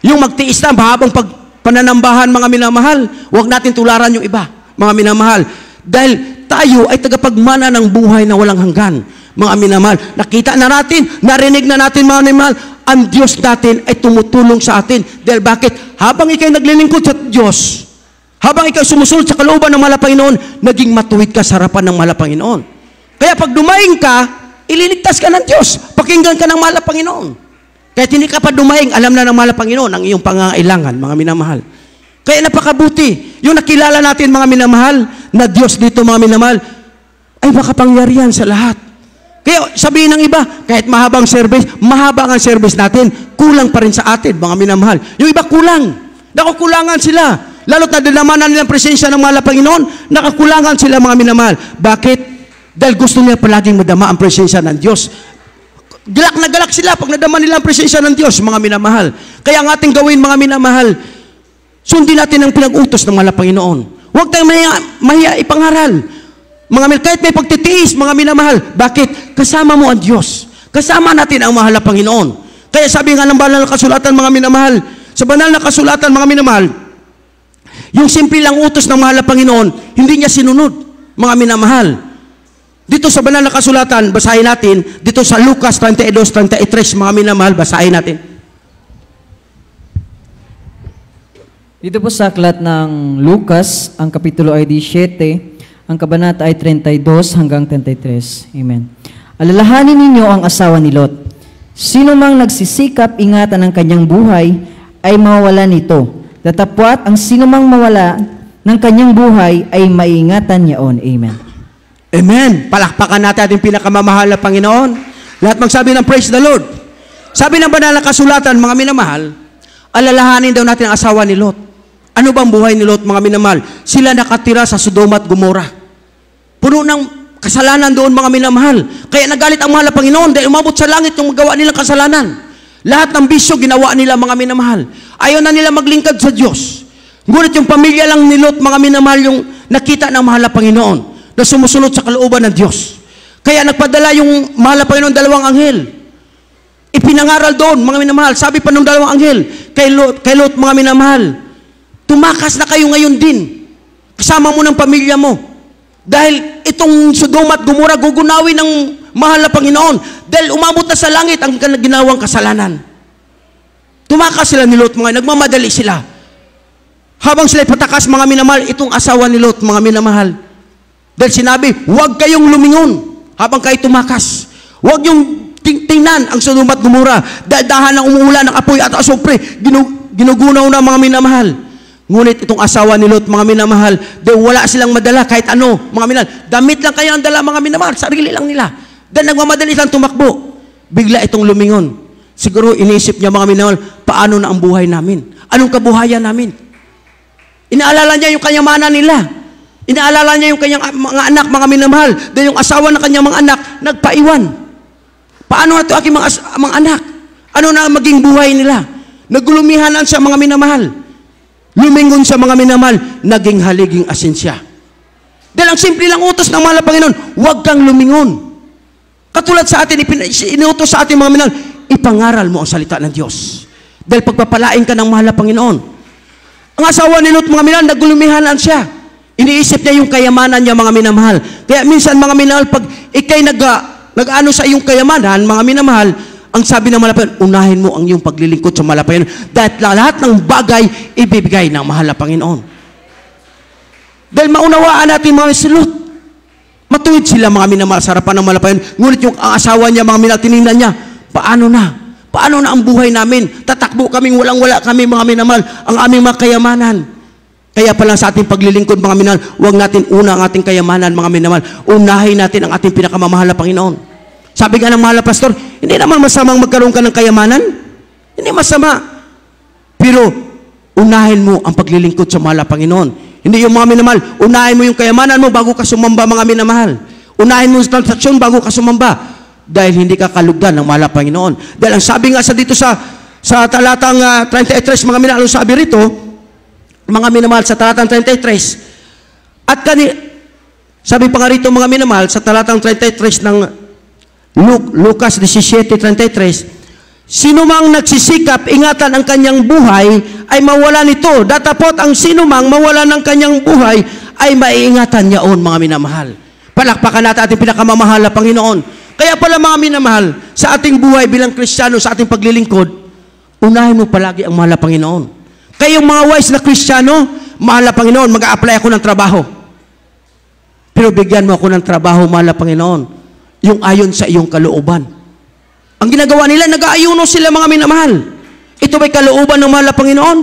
yung magtiis na habang pananambahan, mga minamahal, huwag natin tularan yung iba, mga minamahal. Dahil tayo ay tagapagmana ng buhay na walang hanggan, mga minamahal. Nakita na natin, narinig na natin, mga minamahal, ang Diyos natin ay tumutulong sa atin. Dahil bakit? Habang ikay naglilingkod sa Diyos, habang ikaw sumusunod sa kalooban ng mahal na Panginoon, naging matuwid ka sa harapan ng mahal na Panginoon. Kaya pag dumaing ka, ililigtas ka ng Diyos. Pakinggan ka ng mahal na Panginoon. Kahit hindi ka pa dumaing, alam na ng mahal na Panginoon ang iyong pangangailangan, mga minamahal. Kaya napakabuti. Yung nakilala natin, mga minamahal, na Diyos dito, mga minamahal, ay makapangyarihan sa lahat. Kaya sabihin ng iba, kahit mahabang service, mahaba ang service natin, kulang pa rin sa atin, mga minamahal. Yung iba kulang. Nakukulangan sila. Lalo't nadalamanan nilang presensya ng mahal na Panginoon, nakakulangan sila, mga minamahal. Bakit? Dahil gusto nila palaging madama ang presensya ng Diyos. Galak na galak sila pag nadama nila ang presensya ng Diyos, mga minamahal. Kaya ang ating gawin, mga minamahal, sundin natin ang pinag-utos ng mahal na Panginoon. Huwag tayong mahiya ipangaral. Mga minamahal, kahit may pagtitiis, mga minamahal. Bakit? Kasama mo ang Diyos. Kasama natin ang mahal na Panginoon. Kaya sabi nga ng banal na kasulatan, mga minamahal, sa banal na kasulatan, mga minamahal, yung simple lang utos ng mahal na Panginoon, hindi niya sinunod, mga minamahal. Dito sa banal na kasulatan, basahin natin, dito sa Lucas 22:33, mga minamahal, basahin natin. Dito po sa aklat ng Lucas, ang kapitulo ay 17, ang kabanata ay 32 hanggang 33. Amen. Alalahanin ninyo ang asawa ni Lot. Sino mang nagsisikap ingatan ng kanyang buhay ay mawawalan nito. Datapwat ang sinumang mawala ng kanyang buhay ay maiingatan niyaon. Amen. Amen. Palakpakan natin ating pinakamamahal na Panginoon. Lahat magsabi ng praise the Lord. Sabi ng banal na kasulatan, mga minamahal, alalahanin daw natin ang asawa ni Lot. Ano bang buhay ni Lot, mga minamahal? Sila nakatira sa Sodoma at Gomora. Puno ng kasalanan doon, mga minamahal. Kaya nagalit ang mahal na Panginoon dahil umabot sa langit yung magawa nilang kasalanan. Lahat ng bisyo ginawa nila, mga minamahal. Ayaw na nila maglingkad sa Diyos. Ngunit yung pamilya lang ni Lot, mga minamahal, yung nakita ng mahal na Panginoon na sumusunod sa kalooban ng Diyos. Kaya nagpadala yung mahal na Panginoon dalawang anghel. Ipinangaral doon, mga minamahal. Sabi pa ng dalawang anghel, kay Lot mga minamahal, tumakas na kayo ngayon din. Kasama mo ng pamilya mo. Dahil itong Sodoma at Gomora gugunawin ng mahal na Panginoon. Dahil umabot na sa langit ang ginawang kasalanan. Tumakas sila ni Lot mga, nagmamadali sila. Habang sila'y patakas mga minamahal, itong asawa ni Lot mga minamahal. Dahil sinabi, huwag kayong lumingon habang kayo tumakas. Huwag yung tingnan ang Sodoma at Gomora. Dahan ng umuulan ng apoy at asopre. Ginugunaw na mga minamahal. Ngunit itong asawa ni Lot mga minamahal, dahil wala silang madala kahit ano mga minamahal. Damit lang kayo ang dala mga minamahal. Sarili lang nila. Dahil nagmamadali silang tumakbo. Bigla itong lumingon. Siguro inisip niya mga minamahal, paano na ang buhay namin? Anong kabuhayan namin? Inaalala niya yung kayamanan nila. Inaalala niya yung kanyang mga anak, mga minamahal. Dahil yung asawa ng kanyang mga anak, nagpaiwan. Paano na ito aking mga anak? Ano na maging buhay nila? Nagulumihanan siya mga minamahal. Lumingon sa mga minamahal, naging haliging asin siya. Dahil ang simple lang utos ng mahal na Panginoon, huwag kang lumingon. Katulad sa atin, inutos sa atin mga minamahal, ipangaral mo ang salita ng Diyos. Dahil pagpapalain ka ng mahal na Panginoon. Ang asawa ni Lot mga minamahal, nagulumihanan siya. Iniisip niya yung kayamanan niya mga minamahal. Kaya minsan mga minamahal, pag ikay nag-ano sa iyong kayamanan, mga minamahal, ang sabi ng malapayan, unahin mo ang iyong paglilingkod sa malapayan. Dahil lahat ng bagay, ibibigay ng mahal na Panginoon. Dahil maunawaan natin mga si Lot. Matuwid sila mga minamahal sa harapan ng malapayan. Ngunit yung asawa niya mga minamahal, tinignan niya, paano na? Paano na ang buhay namin? Tatakbo kaming walang-wala kami mga minamahal, ang aming mga kayamanan. Kaya pala sa ating paglilingkod mga minamahal, huwag natin una ang ating kayamanan mga minamahal. Unahin natin ang ating pinakamamahal na Panginoon. Sabi nga ng mahal na pastor, hindi naman masamang magkaroon ka ng kayamanan. Hindi masama. Pero unahin mo ang paglilingkod sa mahal na Panginoon. Hindi yung mga minamahal, unahin mo yung kayamanan mo bago ka sumamba mga minamahal. Unahin mo yung transaksyon bago ka sumamba. Dahil hindi ka kalugdan ng mahal na Panginoon. Dahil ang sabi nga sa dito sa talatang 33, mga minamahal, sabi rito, mga minamahal sa talatang 33, at sabi pa nga rito mga minamahal sa talatang 33 ng Lucas 17:33, sino mang nagsisikap ingatan ang kanyang buhay ay mawala nito. Datapot ang sino mang mawala ng kanyang buhay ay maiingatan niyaon mga minamahal. Palakpakan natin ating pinakamamahal na Panginoon. Kaya pala mga minamahal, sa ating buhay bilang Kristiyano, sa ating paglilingkod, unahin mo palagi ang mahal na Panginoon. Kayong mga wise na Kristiyano, mahal na Panginoon, mag-a-apply ako ng trabaho. Pero bigyan mo ako ng trabaho, mahal na Panginoon, yung ayon sa iyong kalooban. Ang ginagawa nila, nag-aayuno sila mga minamahal. Ito ba'y kalooban ng mahal na Panginoon?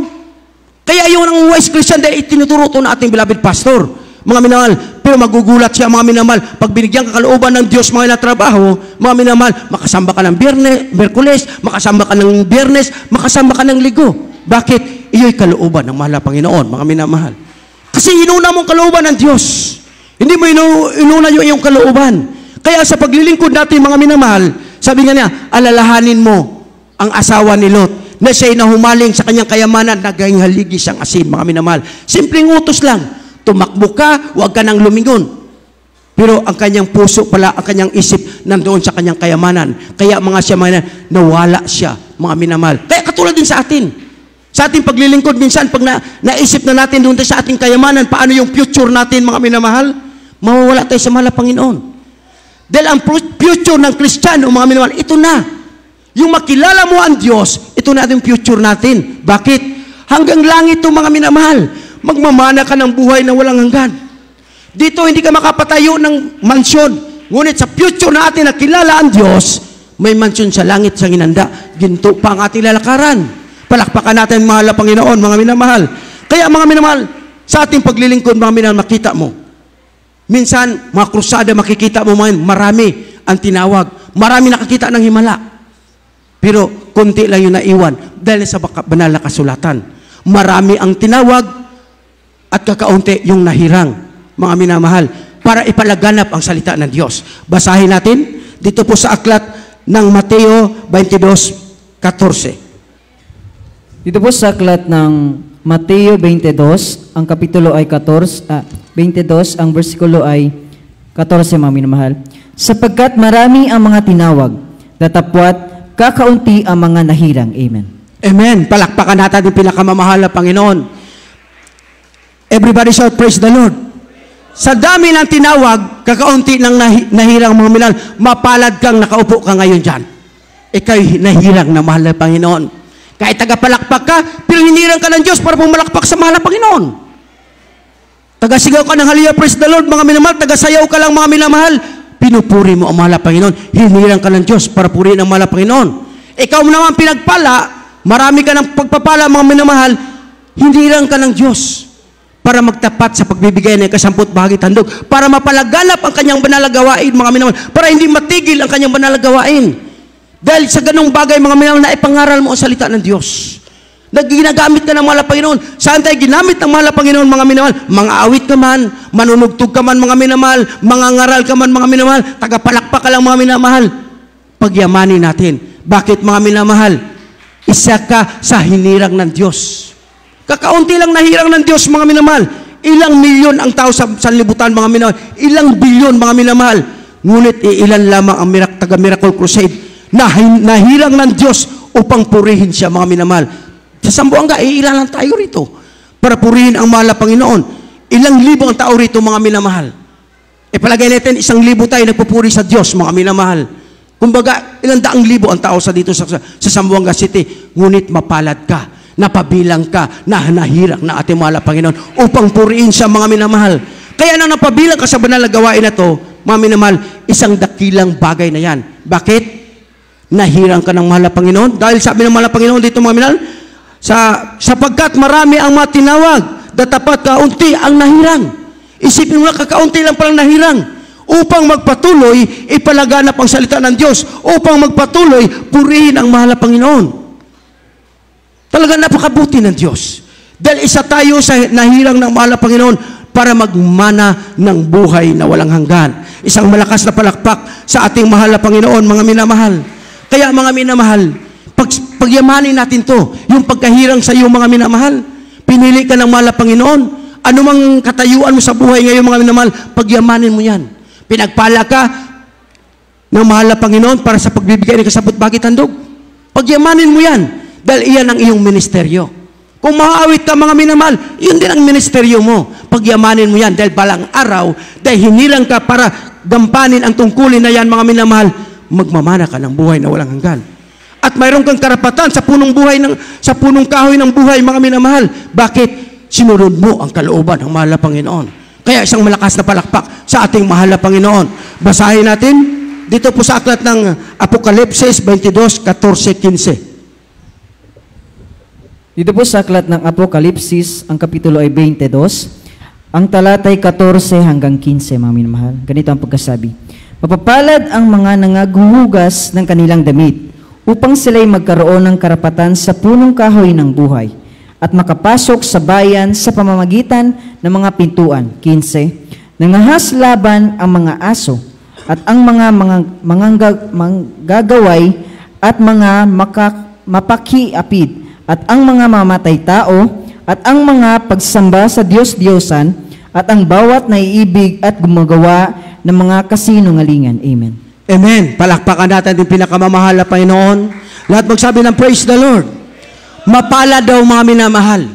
Kaya yun ang wise Christian dahil itinuturo ito na ating beloved pastor. Mga minamahal, pero magugulat siya mga minamahal. Pag binigyan ka kalooban ng Diyos mga inatrabaho, mga minamahal, makasamba ka ng Miyerkules, makasamba ka ng Biyernes, makasamba ka ng Linggo. Bakit? Iyo'y kalooban ng mahal na Panginoon, mga minamahal. Kasi inuna mong kalooban ng Diyos. Hindi mo inuna yung iyong kalooban. Kaya sa paglilingkod natin mga minamahal, sabi nga niya, alalahanin mo ang asawa ni Lot na siya'y nahumaling sa kanyang kayamanan, naging haligi siyang asin, mga minamahal. Simpleng utos lang. Tumakbo ka, huwag ka nang lumingon. Pero ang kanyang puso pala, ang kanyang isip, nandoon sa kanyang kayamanan. Kaya mga siya, mga nawala siya, mga minamahal. Kaya katulad din sa atin. Sa ating paglilingkod, minsan, pag naisip na natin doon sa ating kayamanan, paano yung future natin, mga minamahal? Mawawala tayo sa mahal na Panginoon. Dahil ang future ng Kristiyano, mga minamahal, ito na. Yung makilala mo ang Diyos, ito na yung future natin. Bakit? Hanggang langit ito, mga minamahal. Magmamana ka ng buhay na walang hanggan. Dito hindi ka makapatayo ng mansyon. Ngunit sa future natin na kilala ang Diyos, may mansyon sa langit sa inanda. Ginto pa ang ating lalakaran. Palakpakan natin mahal na Panginoon, mga minamahal. Kaya mga minamahal, sa ating paglilingkod, mga minamahal, makita mo. Minsan, mga krusada, makikita mo mga marami ang tinawag. Marami nakakita ng himala. Pero, konti lang yung naiwan dahil sa banal na kasulatan. Marami ang tinawag, at kakaunti yung nahirang, mga minamahal, para ipalaganap ang salita ng Diyos. Basahin natin dito po sa aklat ng Mateo 22:14. Dito po sa aklat ng Mateo 22, ang kapitulo ay 22, ang bersikulo ay 14, mga minamahal. Sapagkat marami ang mga tinawag, datapwat kakaunti ang mga nahirang. Amen. Amen. Palakpakan natin ang pinakamamahal na Panginoon. Everybody shout, praise the Lord. Sa dami ng tinawag, kakaunti lang nahirang mga minal, mapalad kang nakaupo ka ngayon dyan. Ika'y nahirang na mahal na Panginoon. Kahit tagapalakpak ka, pero hinirang ka ng Diyos para pumalakpak sa mahal na Panginoon. Tagasigaw ka ng hallelujah, praise the Lord, mga minamahal. Tagasayaw ka lang, mga minamahal. Pinupuri mo ang mahal na Panginoon. Hinirang ka ng Diyos para purihin ang mahal na Panginoon. Ikaw naman pinagpala, marami ka ng pagpapala, mga minamahal, hinirang ka ng Diyos para magtapat sa pagbibigay ng ikasamput bahagi handog, para mapalaganap ang kanyang banalagawain, mga minamahal, para hindi matigil ang kanyang banalagawain. Dahil sa ganung bagay, mga minamahal, na ipangaral mo ang salita ng Diyos. Naginagamit ka ng mahal na Panginoon. Saan tayo ginamit ng mahal na Panginoon, mga minamahal? Mang-awit ka man, manunugtog ka man, mga minamahal, mangangaral ka man, mga minamahal, tagapalakpak ka lang, mga minamahal. Pagyamanin natin. Bakit, mga minamahal? Isa ka sa hinirang ng Diyos. Kakaunti lang nahirang ng Diyos, mga minamahal. Ilang milyon ang tao sa libutan, mga minamahal. Ilang bilyon, mga minamahal. Ngunit ilan lamang ang taga-Miracle Crusade na nahirang ng Diyos upang purihin siya, mga minamahal. Sa Sambuanga, ilan lang tayo rito para purihin ang mahal na Panginoon. Ilang libo ang tao rito, mga minamahal. E palagay natin, 1,000 tayo nagpupuri sa Diyos, mga minamahal. Kumbaga, ilang daang libo ang tao sa dito sa Zamboanga City. Ngunit mapalad ka, napabilang ka, nahirang na ating mahal na Panginoon upang puriin siya, mga minamahal. Kaya na napabilang ka sa banal na gawain na to, mga minamahal, isang dakilang bagay na yan. Bakit? Nahirang ka ng mahal na Panginoon. Dahil sabi ng mahal na Panginoon dito, mga minamahal, sapagkat marami ang matinawag, datapat kaunti ang nahirang. Isipin mo na, kakaunti lang palang nahirang. Upang magpatuloy, ipalaganap ang salita ng Diyos. Upang magpatuloy, purihin ang mahal na Panginoon. Talaga napakabuti ng Diyos. Dahil isa tayo sa nahirang ng mahal na Panginoon para magmana ng buhay na walang hanggan. Isang malakas na palakpak sa ating mahal na Panginoon, mga minamahal. Kaya, mga minamahal, pagyamanin natin to, yung pagkahirang sa iyo, mga minamahal. Pinili ka ng mahal na Panginoon. Anumang katayuan mo sa buhay ngayon, mga minamahal, pagyamanin mo yan. Pinagpala ka ng mahal na Panginoon para sa pagbibigay ng kasabot bahagi handog. Pagyamanin mo yan dahil iyan ang iyong ministeryo. Kung maaawit ka, mga minamahal, yun din ang ministeryo mo. Pagyamanin mo yan dahil balang araw, dahil hinilang ka para gampanin ang tungkulin na yan, mga minamahal, magmamana ka ng buhay na walang hanggan. At mayroon kang karapatan sa punong kahoy ng buhay, mga minamahal. Bakit? Sinunod mo ang kalooban ng mahal na Panginoon. Kaya isang malakas na palakpak sa ating mahal na Panginoon. Basahin natin dito po sa aklat ng Apokalipsis 22:14-15. Dito po sa aklat ng Apokalipsis, ang kapitulo ay 22, ang talatay 14 hanggang 15, mga minamahal. Ganito ang pagkasabi. Mapapalad ang mga nangaguhugas ng kanilang damit upang sila'y magkaroon ng karapatan sa punong kahoy ng buhay at makapasok sa bayan sa pamamagitan ng mga pintuan. 15. Nangahas laban ang mga aso at ang mga manggagaway at mga mapakiapid at ang mga mamatay tao at ang mga pagsamba sa Diyos-Diyosan at ang bawat naiibig at gumagawa ng mga kasinungalingan. Amen. Amen. Palakpakan natin yung pinakamamahal na Panginoon. Lahat magsabi ng praise the Lord. Mapalad daw, mga minamahal.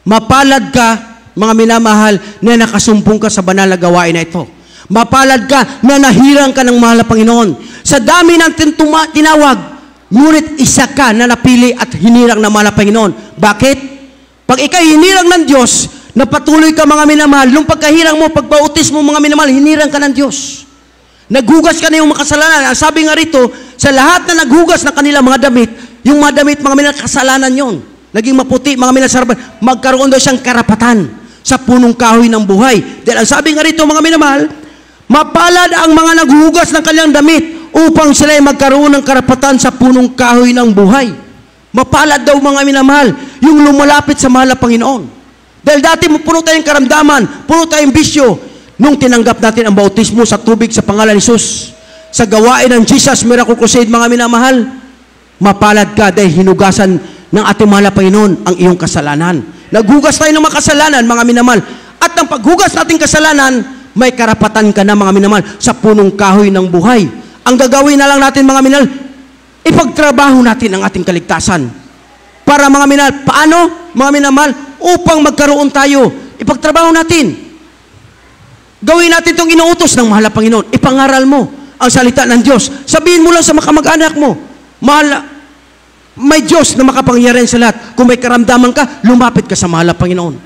Mapalad ka, mga minamahal, na nakasumpong ka sa banal na gawain na ito. Mapalad ka na nahirang ka ng mahal na Panginoon. Sa dami ng tinawag, ngunit isa ka na napili at hinirang ng mahal na Panginoon. Bakit? Pag ika'y hinirang ng Diyos, napatuloy ka, mga minamahal. Nung pagkahirang mo, pagbautis mo, mga minamahal, hinirang ka ng Diyos. Naghugas ka na yung makasalanan. Ang sabi nga rito, sa lahat na naghugas ng kanilang mga damit, yung mga damit, mga minamahal, kasalanan yon. Naging maputi, mga minamahal, sarapan, magkaroon daw siyang karapatan sa punong kahoy ng buhay. Dahil ang sabi nga rito, mga minamahal, mapalad ang mga naghugas ng kanilang damit upang sila ay magkaroon ng karapatan sa punong kahoy ng buhay. Mapalad daw, mga minamahal, yung lumalapit sa mahal na Panginoon. Dahil dati puno tayong karamdaman, puno tayong bisyo. Nung tinanggap natin ang bautismo sa tubig sa pangalan ni Jesus, sa gawain ng Jesus Miracle Crusade, mga minamahal, mapalad ka dahil hinugasan ng ating mahal na Panginoon ang iyong kasalanan. Naghugas tayo ng mga kasalanan, mga minamahal. At ang paghugas nating kasalanan, may karapatan ka na, mga minamahal, sa punong kahoy ng buhay. Ang gagawin na lang natin, mga minamahal, ipagtrabaho natin ang ating kaligtasan. para mga minamahal. Paano mga minamahal? Upang magkaroon tayo. Ipagtrabaho natin. Gawin natin itong inuutos ng mahal na Panginoon. Ipangaral mo ang salita ng Diyos. Sabihin mo lang sa makamag-anak mo, mahal, may Diyos na makapangyarihan sa lahat. Kung may karamdaman ka, lumapit ka sa mahal na Panginoon.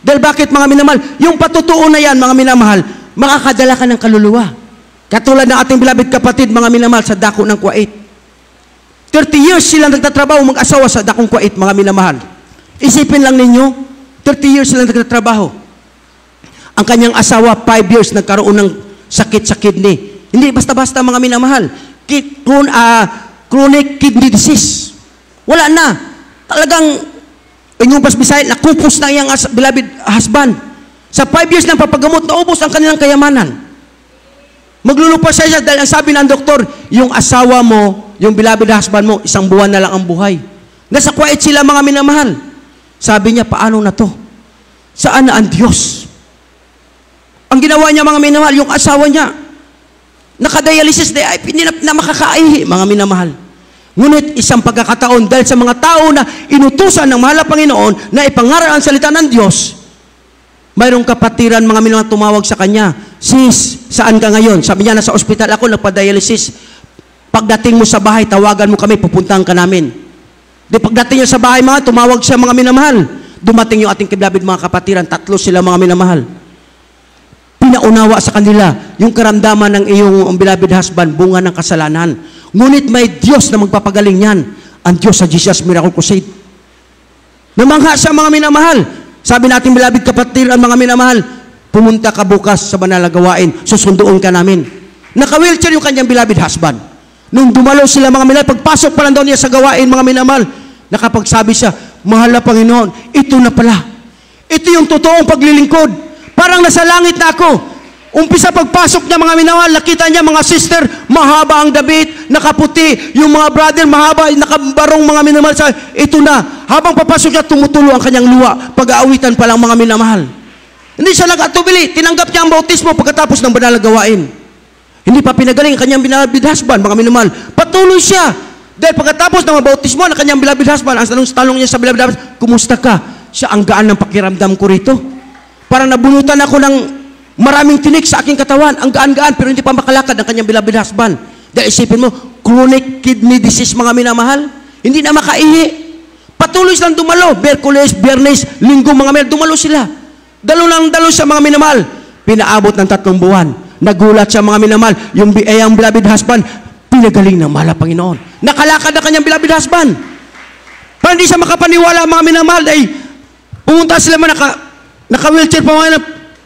Dahil bakit mga minamahal? Yung patutuon na yan, mga minamahal, makakadala ka ng kaluluwa. Katulad ng ating bilabid kapatid, mga minamahal, sa dako ng Kuwait. 30 years silang nagtatrabaho mag-asawa sa dakong Kuwait, mga minamahal. Isipin lang ninyo, 30 years silang nagtatrabaho. Ang kanyang asawa, 5 years nagkaroon ng sakit sa kidney. Hindi basta-basta mga minamahal. Chronic kidney disease. Wala na. Talagang, inyumbas bisay, nakupos na iyang beloved husband. Sa 5 years ng papagamot, naubos ang kanilang kayamanan. Maglulupa siya dahil ang sabi ng doktor, yung asawa mo, yung beloved husband mo, isang buwan na lang ang buhay. Nasa Kuwait sila mga minamahal. Sabi niya, paano na to? Saan na ang Diyos? Ang ginawa niya mga minamahal, yung asawa niya, nakadialysis na hindi na makakaihi mga minamahal. Ngunit isang pagkakataon dahil sa mga tao na inutusan ng mahal na Panginoon na ipangaral ang salita ng Diyos, mayroong kapatiran mga minamahal tumawag sa kanya, sis, saan ka ngayon? Sabi niya, nasa ospital ako, nagpadialysis. Pagdating mo sa bahay, tawagan mo kami, pupuntahan ka namin. Di pagdating niya sa bahay mga, tumawag siya mga minamahal. Dumating yung ating kiblabid mga kapatiran, tatlo sila mga minamahal. Pinaunawa sa kanila yung karamdaman ng iyong beloved husband, bunga ng kasalanan. Ngunit may Diyos na magpapagaling yan, ang Diyos sa Jesus Miracle Crusade. Namangha siya mga minamahal. Sabi natin beloved kapatid, ang mga minamahal, pumunta ka bukas sa banal na gawain, susunduin ka namin. Naka-wheelchair yung kanyang beloved husband. Nung dumalo sila mga minamahal, pagpasok pa lang daw niya sa gawain mga minamahal, nakapagsabi siya, mahal na Panginoon, ito na pala. Ito yung totoong paglilingkod. Parang nasa langit na ako. Umpisa pagpasok niya mga minamahal, nakita niya mga sister, mahaba ang damit, nakaputi. Yung mga brother, mahaba, nakabarong mga minamahal. Sa, ito na. Habang papasok niya, tumutulo ang kanyang luha. Pag-aawitan pa lang mga minamahal. Hindi siya nag-atubili. Tinanggap niya ang bautismo pagkatapos ng banal na gawain. Hindi pa pinagaling ang kanyang beloved husband, mga minamahal. Patuloy siya. Dahil pagkatapos ng bautismo ng kanyang beloved husband, ang tanong niya sa beloved husband, kumusta ka? Siya, ang gaan ng pakiramdam ko rito. Para nabunutan ako ng maraming tinik sa aking katawan. Ang gaan-gaan, pero hindi pa makalakad ang kanyang beloved husband. Dahil isipin mo, chronic kidney disease, mga minamahal. Hindi na makaihi. Patuloy silang dumalo. Merkules, Biyernes, Linggo, mga minamahal. Dumalo sila. Dalo lang dalo siya, mga minamahal. Pinaabot ng 3 buwan. Nagulat siya, mga minamahal. Yung biyayang beloved husband, pinagaling ng mahal na Panginoon. Nakalakad ang kanyang beloved husband. Para hindi siya makapaniwala, mga minamahal. Dahil pumunta sila mga naka-wheelchair pa mga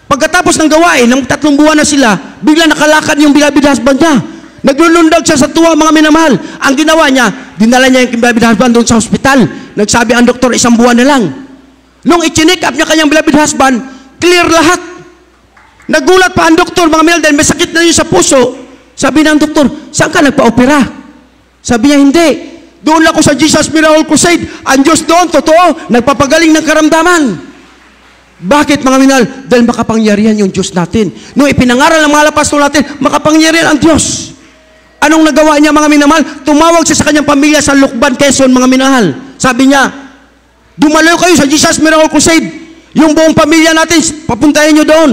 pagkatapos ng gawain, ng 3 buwan na sila, bigla nakalakad yung beloved husband niya. Naglulundag siya sa tuwa, mga minamahal. Ang ginawa niya, dinala niya yung beloved husband doon sa hospital. Nagsabi ang doktor, 1 buwan na lang. Nung i-check up niya kanyang beloved husband, clear lahat. Nagulat pa ang doktor, mga minamahal, dahil may sakit na yun sa puso. Sabi ng doktor, saan ka nagpa-opera? Sabi niya, hindi. Doon ako sa Jesus Miracle Crusade. Ang Diyos doon, totoo, nagpapagaling ng karamdaman. Bakit mga minamahal? Dahil makapangyarihan yung Diyos natin. Nung ipinangaral ng mga lapasto natin, makapangyarihan ang Diyos. Anong nagawa niya mga minamahal? Tumawag siya sa kanyang pamilya sa Lukban, Quezon mga minamahal. Sabi niya, dumalo kayo sa Jesus Miracle Crusade. Yung buong pamilya natin, papuntahin niyo doon.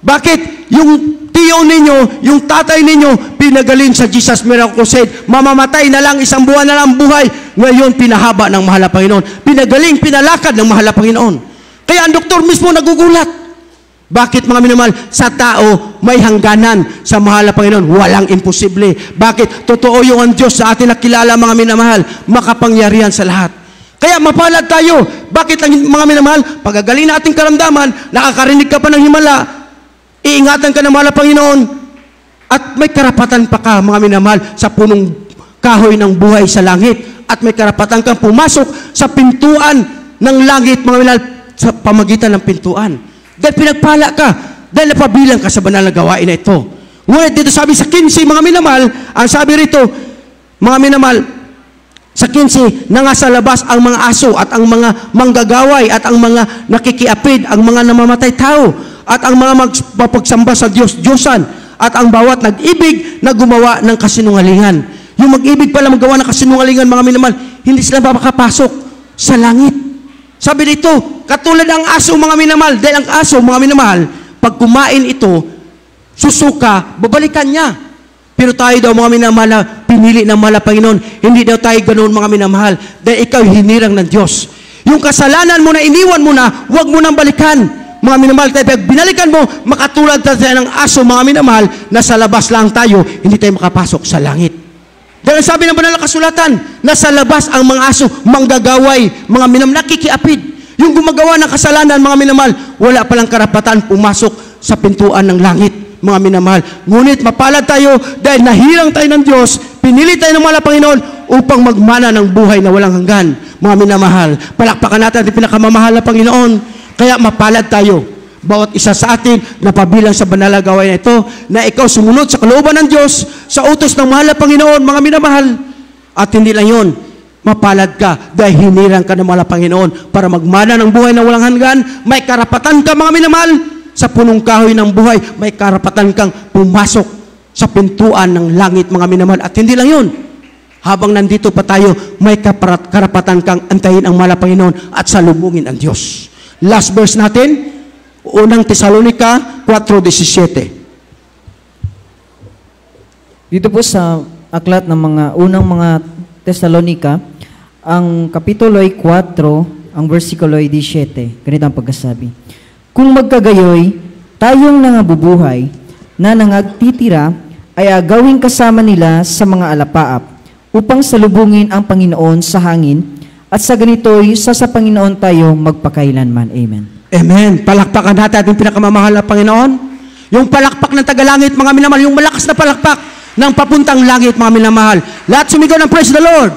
Bakit? Yung tiyo ninyo, yung tatay ninyo, pinagaling sa Jesus Miracle Crusade. Mamamatay na lang, 1 buwan na lang buhay. Ngayon, pinahaba ng mahal na Panginoon. Pinagaling, pinalakad ng mahal na Panginoon. Kaya ang doktor mismo nagugulat. Bakit mga minamahal? Sa tao may hangganan, sa mahal na Panginoon walang imposible. Bakit? Totoo yung ang Diyos sa atin na kilala mga minamahal, makapangyarihan sa lahat. Kaya mapalad tayo. Bakit mga minamahal? Pagagaling na ating karamdaman, nakakarinig ka pa ng himala, iingatan ka ng mahal na Panginoon, at may karapatan pa ka mga minamahal sa punong kahoy ng buhay sa langit, at may karapatan kang pumasok sa pintuan ng langit mga minamahal sa pamagitan ng pintuan. Dahil pinagpala ka, dahil napabilang ka sa banal na gawain na ito. Ngunit dito sabi sa 15, mga minamahal, ang sabi rito, mga minamahal, sa 15, nangasa labas ang mga aso at ang mga manggagaway at ang mga nakikiapid, ang mga namamatay tao at ang mga magpapagsamba sa Diyos-Diyosan at ang bawat nag-ibig na gumawa ng kasinungalingan. Yung mag-ibig pala magawa ng kasinungalingan, mga minamahal, hindi sila makakapasok sa langit. Sabi dito, katulad ng aso mga minamahal, dahil ang aso mga minamahal, pag kumain ito, susuka, babalikan niya. Pero tayo daw mga minamahal, pinili ng mala Panginoon. Hindi daw tayo ganoon mga minamahal, dahil ikaw hinirang ng Diyos. Yung kasalanan mo na iniwan mo na, huwag mo nang balikan. Mga minamahal tayo, pag binalikan mo, makatulad tayo ng aso mga minamahal, na sa labas lang tayo, hindi tayo makapasok sa langit. Dahil sabi ng banal na kasulatan, nasa labas ang mga aso, manggagaway, mga minamahal, nakikiapid. Yung gumagawa ng kasalanan, mga minamahal, wala palang karapatan pumasok sa pintuan ng langit, mga minamahal. Ngunit mapalad tayo dahil nahirang tayo ng Diyos, pinili tayo ng mala Panginoon upang magmana ng buhay na walang hanggan, mga minamahal. Palakpakan natin ang pinakamamahal na Panginoon. Kaya mapalad tayo. Bawat isa sa atin napabilang sa banal na gawain na ito na ikaw sumunod sa kalooban ng Diyos, sa utos ng mahal na Panginoon, mga minamahal. At hindi lang yun, mapalad ka dahil hinirang ka ng mahal na Panginoon para magmana ng buhay na walang hanggan. May karapatan ka, mga minamahal. Sa punong kahoy ng buhay, may karapatan kang pumasok sa pintuan ng langit, mga minamahal. At hindi lang yun, habang nandito pa tayo, may karapatan kang antayin ang mahal na Panginoon at salubungin ang Diyos. Last verse natin, Unang Tesalonica 4:17. Dito po sa aklat ng mga unang mga Tesalonica, ang kapitulo ay 4, ang versikulo ay 17. Ganito ang pagkasabi. Kung magkagayoy, tayong nangabubuhay na nangagtitira ay agawin kasama nila sa mga alapaap upang salubungin ang Panginoon sa hangin at sa ganito'y sa Panginoon tayo magpakailanman. Amen. Amen. Palakpakan natin ating pinakamamahal na Panginoon. Yung palakpak ng tagalangit, mga minamahal, yung malakas na palakpak ng papuntang langit, mga minamahal. Lahat sumigaw ng praise the Lord.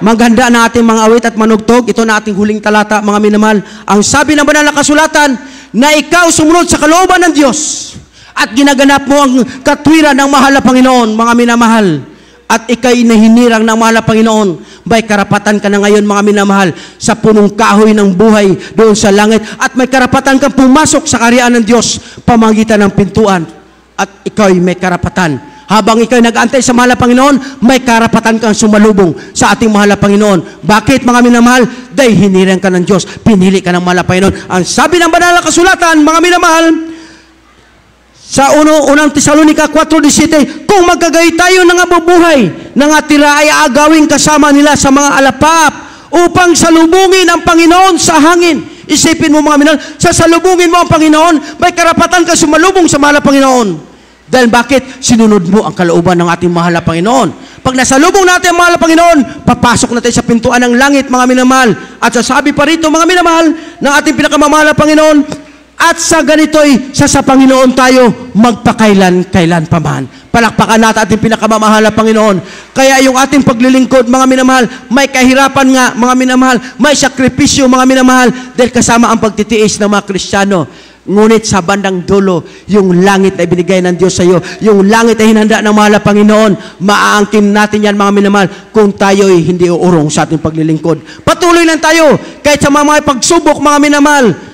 Maghanda na ating mga awit at manugtog. Ito na ating huling talata, mga minamahal. Ang sabi ng banal na kasulatan, na ikaw sumunod sa kalooban ng Diyos at ginaganap mo ang katwiran ng mahal na Panginoon, mga minamahal. At ika'y nahinirang ng mahal na Panginoon. May karapatan ka na ngayon, mga minamahal, sa punong kahoy ng buhay doon sa langit. At may karapatan kang pumasok sa kaharian ng Diyos, pamamagitan ng pintuan. At ika'y may karapatan. Habang ika'y nag-aantay sa mahal na Panginoon, may karapatan kang sumalubong sa ating mahal na Panginoon. Bakit, mga minamahal? Dahil hinirang ka ng Diyos. Pinili ka ng mahal na Panginoon. Ang sabi ng banal na kasulatan, mga minamahal, sa unang Tesalonica 4:17, kung magkagay tayo ng abubuhay, nangatira ay agawin kasama nila sa mga alapap upang salubungin ang Panginoon sa hangin. Isipin mo mga minamahal, sa salubungin mo ang Panginoon, may karapatan ka sumalubong sa mahal na Panginoon. Dahil bakit? Sinunod mo ang kalooban ng ating mahal na Panginoon. Pag nasalubong natin ang mahal na Panginoon, papasok natin sa pintuan ng langit, mga minamahal. At sasabi pa rito, mga minamahal, ng ating pinakamamahal na Panginoon, at sa ganito'y sa Panginoon tayo magpakailan-kailan paman. Palakpakan natin ating pinakamamahal na Panginoon. Kaya yung ating paglilingkod, mga minamahal, may kahirapan nga, mga minamahal, may sakripisyo, mga minamahal, dahil kasama ang pagtitiis ng mga Kristiyano. Ngunit sa bandang dulo, yung langit ay binigay ng Diyos sa iyo. Yung langit ay hinanda ng mahal na Panginoon. Maaangkin natin yan, mga minamahal, kung tayo'y hindi uurong sa ating paglilingkod. Patuloy lang tayo, kahit sa mga pagsubok, mga minamahal.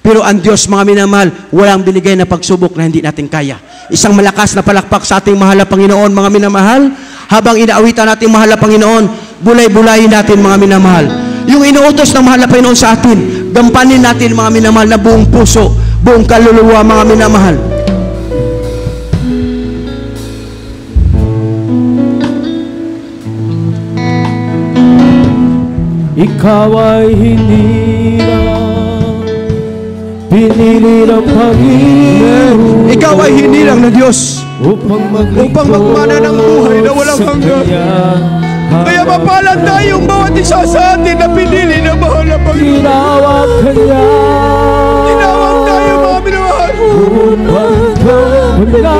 Pero ang Diyos, mga minamahal, walang binigay na pagsubok na hindi natin kaya. Isang malakas na palakpak sa ating mahal na Panginoon, mga minamahal. Habang inaawitan natin mahal na Panginoon, bulay-bulayin natin, mga minamahal. Yung inuutos ng mahal na Panginoon sa atin, gampanin natin, mga minamahal, na buong puso, buong kaluluwa, mga minamahal. Ikaw ay hinirang, pinili ng Panginoon. Ikaw ay hinirang ng Diyos upang magmana ng buhay na walang hanggan. Kaya mapalad tayong bawat isa sa atin na pinili ng mahal na Panginoon. Tinawag kanya, tinawag tayo, mga minamahal,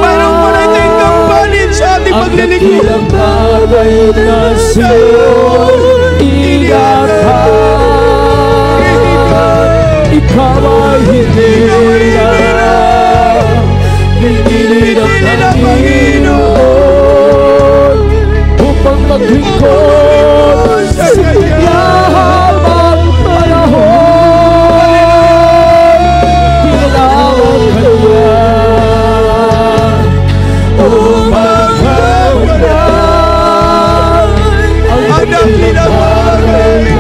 parang walay tayong tampanin sa ating pagliligod. Ang tagay na sa'yo, ingatan. Ikaw ay hinirang, hinirang ng Panginoon upang maglingkod sa kanya habang panahon. Tinawag ka niya upang gawin ang dakilang bagay.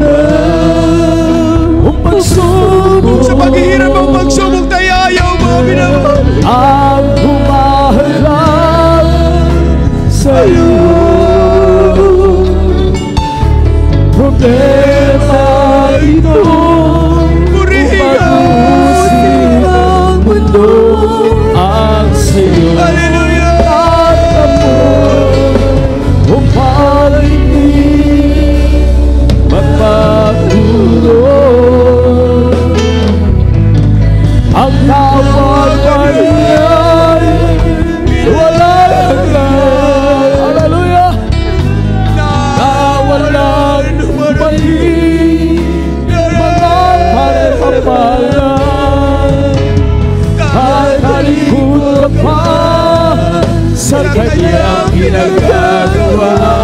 ang pagsubok sa paghihirap ang pagsubok tayo ayaw mo binabang ang humaharap sa'yo problema ito purihin ang mundo ang sa'yo at ako umaling magpatulog ang tawag ay wala hanggang hallelujah nawalan umaling mga pare-papalan katalikod pa sa kanyang ginagawa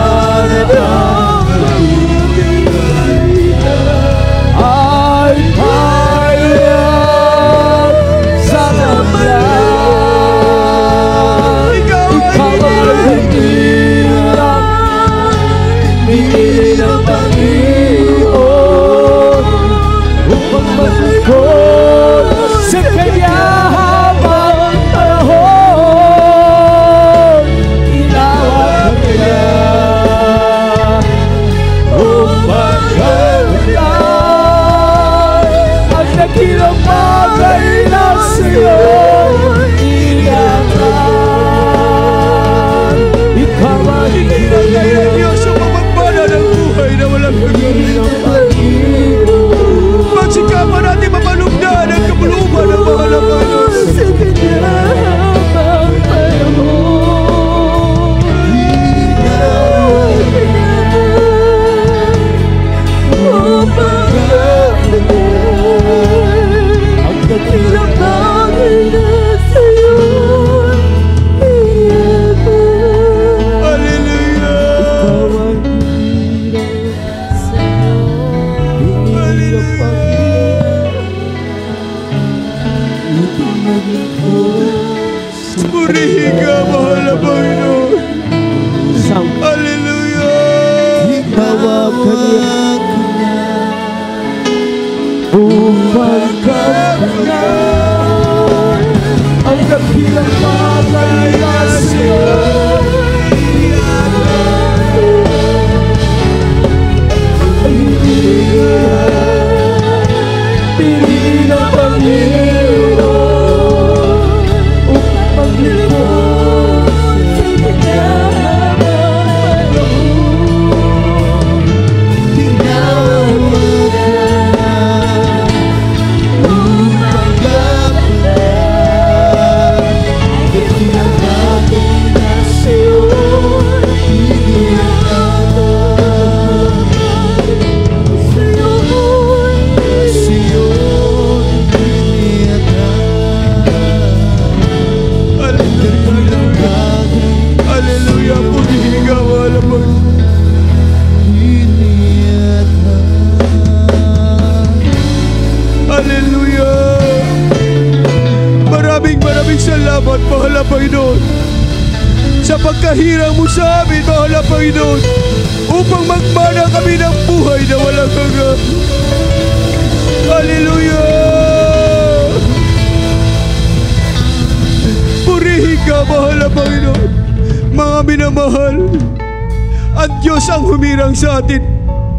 na sa atin.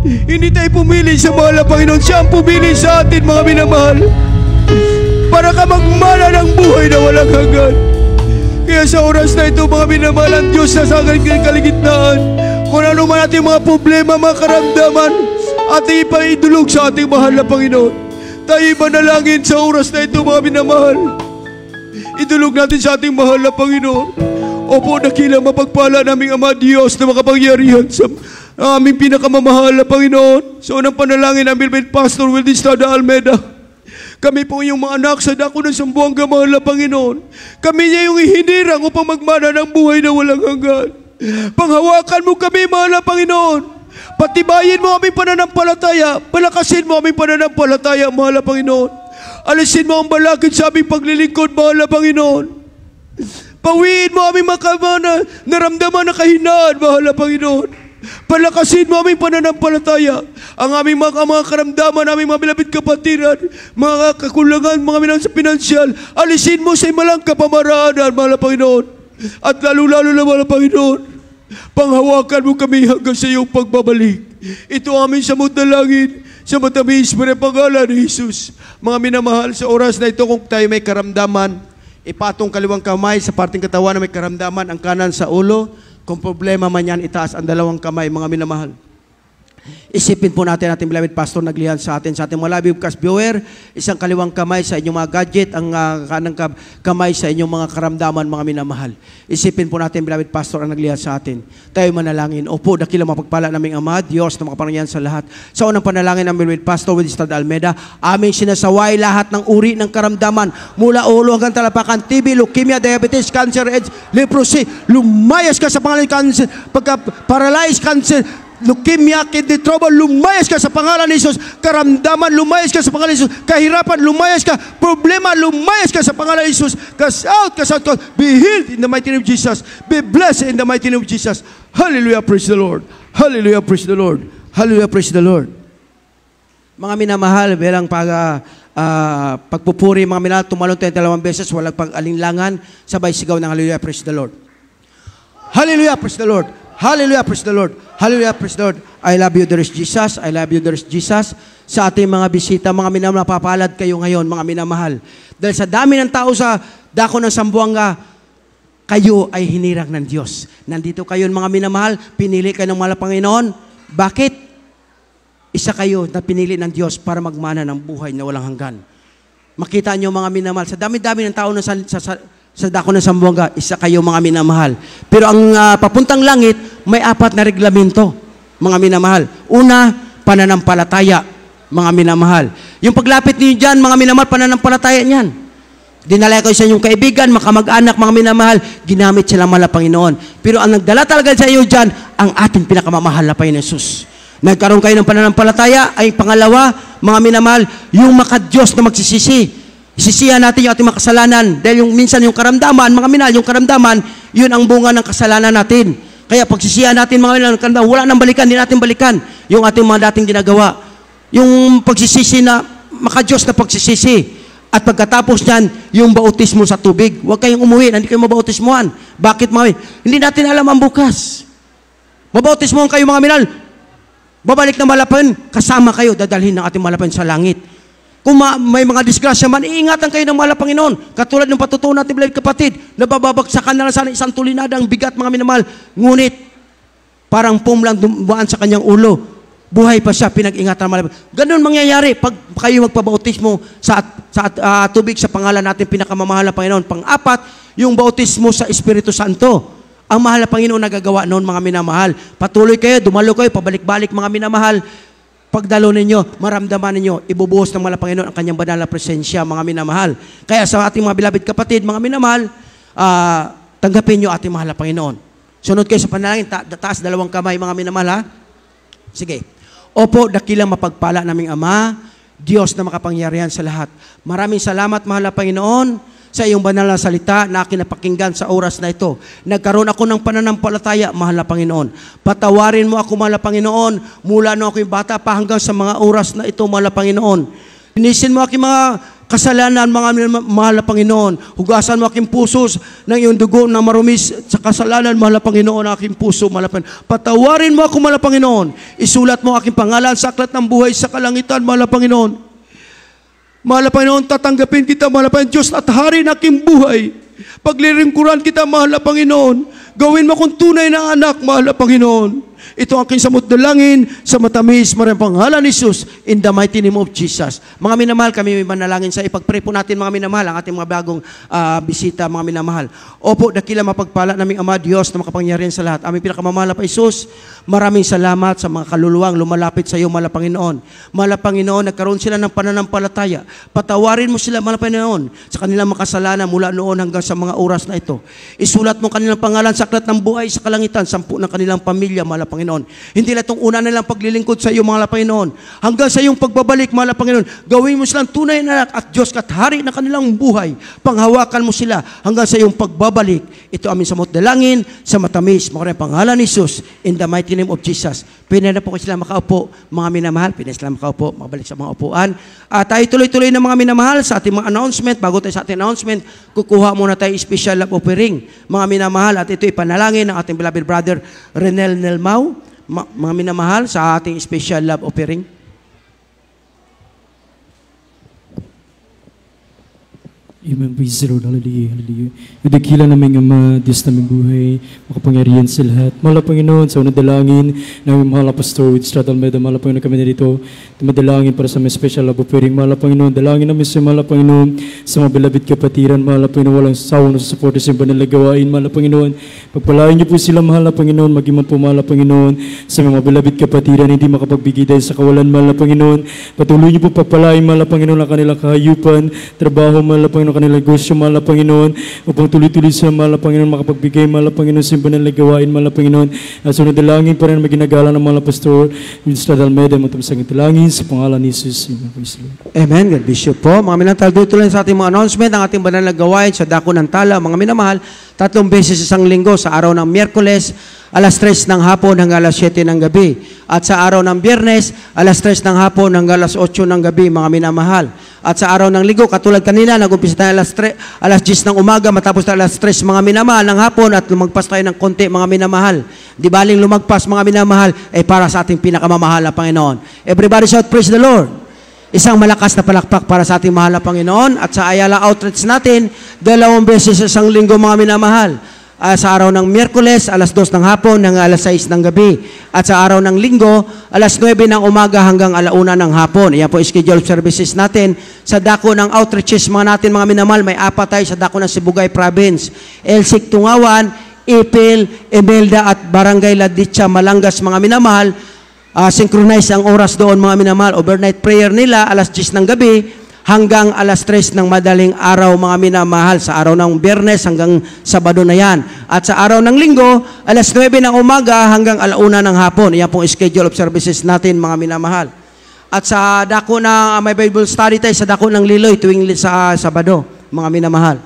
Hindi tayo pumili sa mahal na Panginoon. Siya ang pumili sa atin, mga minamahal. Para ka magmala ng buhay na walang hanggan. Kaya sa oras na ito, mga minamahal, ang Diyos na sa aking kaligitnaan. Kung ano man ating mga problema, mga karamdaman, ating ipaidulog sa ating mahal na Panginoon. Tayo ipanalangin sa oras na ito, mga minamahal. Idulog natin sa ating mahal na Panginoon. Opo, dakilang mapagpala naming Ama Diyos na makapangyarihan sa aming pinakamamahal na Panginoon. Sa unang panalangin, aming Bilbid Pastor Willy Estrada Almeda. Kami po iyong mga anak sa dako ng Sambuanga, mahal na Panginoon. Kami niya iyong ihinirang upang magmana ng buhay na walang hanggan. Panghawakan mo kami, mahal na Panginoon. Patibayin mo aming pananampalataya. Palakasin mo aming pananampalataya, mahal na Panginoon. Alisin mo ang balakid sa aming paglilingkod, mahal na Panginoon. Pawiin mo aming makamana, naramdaman na kahinaan, mahal na Panginoon. Palakasin mo aming pananampalataya, ang aming mga karamdaman, aming mga bilabid kapatiran, mga kakulangan, mga minang sa pinansyal. Alisin mo sa imalang kapamaraanan, mahal na Panginoon. At lalo-lalo na, mahal na Panginoon, panghawakan mo kami hanggang sa iyong pagbabalik. Ito aming samot na langin, sa matamis mo na pangalan ni Jesus. Mga minamahal, sa oras na ito kung tayo may karamdaman, ipatong kaliwang kamay sa parting katawan na may karamdaman, ang kanan sa ulo. Kung problema man yan, itaas ang dalawang kamay, mga minamahal. Isipin po natin ating beloved pastor naglihan sa atin. Sa ating mga live broadcast viewer, isang kaliwang kamay sa inyong mga gadget, ang kanang kamay sa inyong mga karamdaman, mga minamahal. Isipin po natin beloved pastor ang naglihan sa atin. Tayo manalangin. Opo, dakilang mapagpala naming Ama, Diyos na makapangyarihan sa lahat. Sa unang panalangin ng beloved pastor Willy Estrada Almeda, aming sinasaway lahat ng uri ng karamdaman mula ulo hanggang talapakan, TB, leukemia, diabetes, cancer, AIDS, leprosy. Lumayas ka sa pangalan cancer, pagka-paralyzed cancer, leukemia, kidney trouble, lumayas ka sa pangalan ni Jesus. Karamdaman, lumayas ka sa pangalan ni Jesus. Kahirapan, lumayas ka. Problema, lumayas ka sa pangalan ni Jesus. Cast out, be healed in the mighty name of Jesus. Be blessed in the mighty name of Jesus. Hallelujah, praise the Lord. Hallelujah, praise the Lord. Hallelujah, praise the Lord. Mga minamahal, bilang pagpupuri, mga minamahal, tumalon tayo dalawang beses, walang pag-alinlangan, sabay sigaw ng hallelujah, praise the Lord. Hallelujah, praise the Lord. Hallelujah, praise the Lord. Hallelujah, praise the Lord. I love you, there is Jesus. I love you, there is Jesus. Sa ating mga bisita, mga minamahal, napapalad kayo ngayon, mga minamahal. Dahil sa dami ng tao sa dako ng Sambuanga, kayo ay hinirang ng Diyos. Nandito kayo, mga minamahal, pinili kayo ng mahal na Panginoon. Bakit? Isa kayo na pinili ng Diyos para magmana ng buhay na walang hanggan. Makita nyo, mga minamahal, sa dami-dami ng tao na sa dako ng Sambuanga, isa kayo mga minamahal. Pero ang papuntang langit, may apat na reglamento, mga minamahal. Una, pananampalataya, mga minamahal. Yung paglapit niyo dyan, mga minamahal, pananampalataya niyan. Dinala ko sa inyong kaibigan, makamag-anak, mga minamahal, ginamit sila mala Panginoon. Pero ang nagdala talaga sa iyo dyan, ang ating pinakamamahal na Panginoon Jesus. Nagkaroon kayo ng pananampalataya, ay pangalawa, mga minamahal, yung makadyos na magsisisi. Sisihan natin yung ating mga kasalanan. Dahil yung minsan yung karamdaman, mga minal, yung karamdaman, yun ang bunga ng kasalanan natin. Kaya pagsisihan natin, mga minal, karamdaman, wala nang balikan, hindi natin balikan yung ating mga dating ginagawa. Yung pagsisisi na, makadyos na pagsisisi. At pagkatapos niyan, yung bautismo sa tubig. Huwag kayong umuwi, hindi kayo mabautismohan. Bakit, mga minal? Hindi natin alam ang bukas. Mabautismohan kayo, mga minal. Babalik na malapan, kasama kayo, dadalhin ng ating malapan sa langit. Kung may mga disgrasya man, iingatan kayo ng mahal na Panginoon. Katulad ng patutunan natin, beloved kapatid, nababagsakan na lang sana isang tulinada ang bigat, mga minamahal. Ngunit, parang pum lang dumaan sa kanyang ulo. Buhay pa siya, pinag-ingatan ng mahal. Ganun mangyayari pag kayo magpabautismo sa tubig sa pangalan natin, pinakamamahal na Panginoon. Pang-apat, yung bautismo sa Espiritu Santo. Ang mahal na Panginoon nagagawa noon, mga minamahal. Patuloy kayo, dumalo kayo, pabalik-balik, mga minamahal. Pagdalo ninyo, maramdaman ninyo, ibubuhos ng mahal na Panginoon ang kanyang banal na presensya, mga minamahal. Kaya sa ating mga bilabid kapatid, mga minamahal, tanggapin nyo ating mahal na Panginoon. Sunod kayo sa panalangin, taas dalawang kamay, mga minamahal, ha? Sige. Opo, dakilang mapagpala naming Ama, Diyos na makapangyarihan sa lahat. Maraming salamat, mahal na Panginoon, sa iyong banal na salita na akin napakinggan sa oras na ito. Nagkaroon ako ng pananampalataya, mahal na Panginoon. Patawarin mo ako, mahal na Panginoon, mula nung ako'y bata pa hanggang sa mga oras na ito, mahal na Panginoon. Linisin mo aking mga kasalanan, mga mahal na Panginoon. Hugasan mo aking puso ng iyong dugo na marumis sa kasalanan, mahal na Panginoon, aking puso, mahal na Panginoon. Patawarin mo ako, mahal na Panginoon. Isulat mo aking pangalan sa aklat ng buhay sa kalangitan, mahal na Panginoon. Mahal na Panginoon, tatanggapin kita, mahal na Panginoon, Diyos at hari ng aking buhay. Paglilingkuran kita, mahal na Panginoon. Gawin mo kong tunay na anak, mahal na Panginoon. Ito ang aking samot na langin, sa matamis, maraming pangalan ni Jesus, in the mighty name of Jesus. Mga minamahal, kami may manalangin sa ipag-pray po natin, mga minamahal, ang ating mga bagong bisita, mga minamahal. Opo, dakila mapagpala naming Ama, Diyos na makapangyarihan sa lahat. Aming pinakamamahal pa Isus, maraming salamat sa mga kaluluwang lumalapit sa iyo, mahal na Panginoon. Mahal na Panginoon, nagkaroon sila ng pananampalataya. Patawarin mo sila, mahal na Panginoon, sa kanilang makasalanan mula noon hanggang sa mga oras na ito. Isulat mo kanilang pangalan sa aklat ng buhay sa kalangitan, sampu ng kanilang pamilya, mahal na Panginoon. Hindi na itong una nilang paglilingkod sa iyo, mahal na Panginoon. Hanggang sa iyong pagbabalik, mahal na Panginoon, gawin mo silang tunay na anak at Diyos at hari na kanilang buhay. Panghawakan mo sila hanggang sa iyong pagbabalik. Ito aming samot dalangin sa matamis, makarang pangalan ni Jesus, in the mighty name of Jesus. Pwede na po kayo sila makaupo, mga minamahal. Pwede sila makaupo, makabalik sa mga upuan. At tayo tuloy-tuloy na mga minamahal sa ating mga announcement. Bago tayo sa ating announcement, kukuha muna tayo special love offering, mga minamahal. At ito ipanalangin ng ating beloved brother Renel Nelma, mga minamahal, sa ating special love offering. Amen. Praise the Lord. Hallelujah. Hallelujah. Nadagkila naming Ama, Diyos naming buhay, makapangyarihan sa lahat. Mahal na Panginoon, sa unang dalangin, namin mahal na Pastor Willy Estrada Almeda, mahal na Panginoon kami narito, madalangin para sa mga special love offering. Mahal na Panginoon, dalangin namin sa mahal na Panginoon, sa mga bilabid kapatiran, mahal na Panginoon, walang sawa na susuporta sa banal na gawain, mahal na Panginoon. Pagpalain niyo po sila, mahal na Panginoon, mag-iman po, mahal na Panginoon, sa mga bilabid kapatiran, hindi makapagbigay dahil sa kawalan, mahal na Panginoon. Patuloy niyo po pagpalain, mahal na Panginoon, ang kanilang kahayupan, trabaho, mahal na Panginoon, kanilang negosyo, mahal na Panginoon, upang tuloy-tuloy sila, mahal na Panginoon, makapagbigay, mahal na Panginoon, sa banal na gawain, mahal na Panginoon. At sunod dalangin pa rin maginagala ng mahal na Pastor Willy Estrada Almeda, matumasang italangin sa pangalan ni Jesus. Amen. God bless you po. Mga minamahal, dito lang sa ating mga announcement, ang ating banal na gawain sa Dako ng Tala, mga minamahal, 3 beses isang linggo, sa araw ng Miyerkules, alas 3 ng hapon hanggang alas 7 ng gabi, at sa araw ng Biyernes, alas 3 ng hapon hanggang alas 8 ng gabi, mga minamahal. At sa araw ng Linggo, katulad kanina, nag-umpisa tayo alas 10 ng umaga, matapos tayo alas 3, mga minamahal, ng hapon, at lumagpas tayo ng konti, mga minamahal. Di baling lumagpas, mga minamahal, ay para sa ating pinakamamahal na Panginoon. Everybody shout, praise the Lord! Isang malakas na palakpak para sa ating mahal na Panginoon. At sa Ayala Outreach natin, 2 beses isang linggo, mga minamahal. Sa araw ng Miyerkules, alas 2 ng hapon hanggang alas 6 ng gabi. At sa araw ng Linggo, alas 9 ng umaga hanggang ala 1 ng hapon. Iyan po schedule services natin. Sa dako ng outreaches mga natin, mga minamahal, may 4 tayo sa dako ng Sibugay Province. Elsik, Tungawan, Ipil, Imelda at Barangay Laditsa, Malangas, mga minamahal. Synchronize ang oras doon, mga minamahal. Overnight prayer nila, alas 10 ng gabi. Hanggang alas 3 ng madaling araw, mga minamahal. Sa araw ng Biyernes hanggang Sabado na yan. At sa araw ng Linggo, alas 9 ng umaga hanggang ala 1 ng hapon. Iyan pong schedule of services natin, mga minamahal. At sa dako na may Bible study tayo sa dako ng Liloy tuwing sa Sabado, mga minamahal.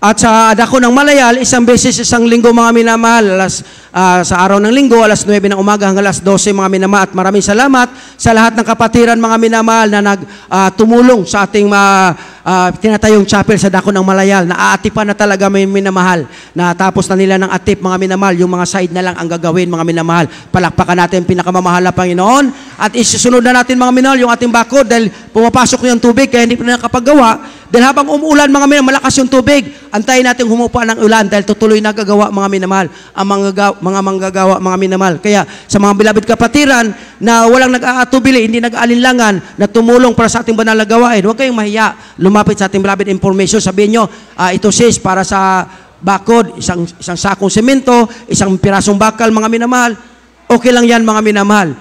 At sa dako ng Malayal, 1 beses isang linggo, mga minamahal, sa araw ng Linggo, alas 9 ng umaga hanggang alas 12, mga minamahal. At maraming salamat sa lahat ng kapatiran, mga minamahal, na nagtumulong sa ating tinatayong chapel sa dako ng Malayal. Naaatipan na talaga, mga minamahal. Natapos na nila ng atip, mga minamahal. Yung mga side na lang ang gagawin, mga minamahal. Palakpakan natin pinakamamahal na Panginoon. At isusunod na natin, mga minamahal, yung ating bakod, dahil pumapasok yung tubig kaya hindi pa na nakapaggawa. Dahil habang umuulan, mga minamahal, malakas yung tubig. Antayin natin humupa ng ulan dahil tutuloy na gagawa, mga minamahal, ang mga manggagawa, mga minamahal. Kaya sa mga bilabid kapatiran na walang nag-aatubili, hindi nag-aalinlangan, na tumulong para sa ating banal na gawain, huwag kayong mahiya. Lumapit sa ating bilabid information. Sabihin nyo, ito sis, para sa bakod, isang sakong semento, isang pirasong bakal, mga minamahal. Okay lang yan, mga minamahal.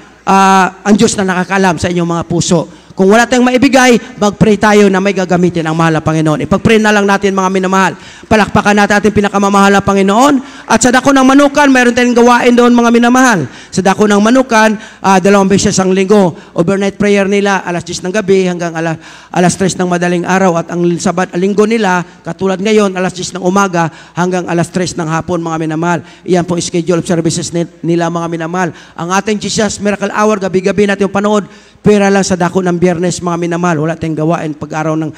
Ang Diyos na nakakalam sa inyong mga puso. Kung wala tayong maibigay, mag-pray tayo na may gagamitin ang mahal na Panginoon. Ipag-pray na lang natin, mga minamahal. Palakpakan natin ating pinakamamahal na Panginoon. At sa dako ng Manukan, mayroon tayong gawain doon, mga minamahal. Sa dako ng Manukan, 2 beses ang linggo. Overnight prayer nila, alas 10 ng gabi hanggang alas 3 ng madaling araw. At ang linggo nila, katulad ngayon, alas 10 ng umaga hanggang alas 3 ng hapon, mga minamahal. Iyan pong schedule of services nila, mga minamahal. Ang ating Jesus Miracle Hour, gabi-gabi natin yung panood, pera lang sa dako ng Biyernes, mga minamahal. Wala tayong gawain pag-araw ng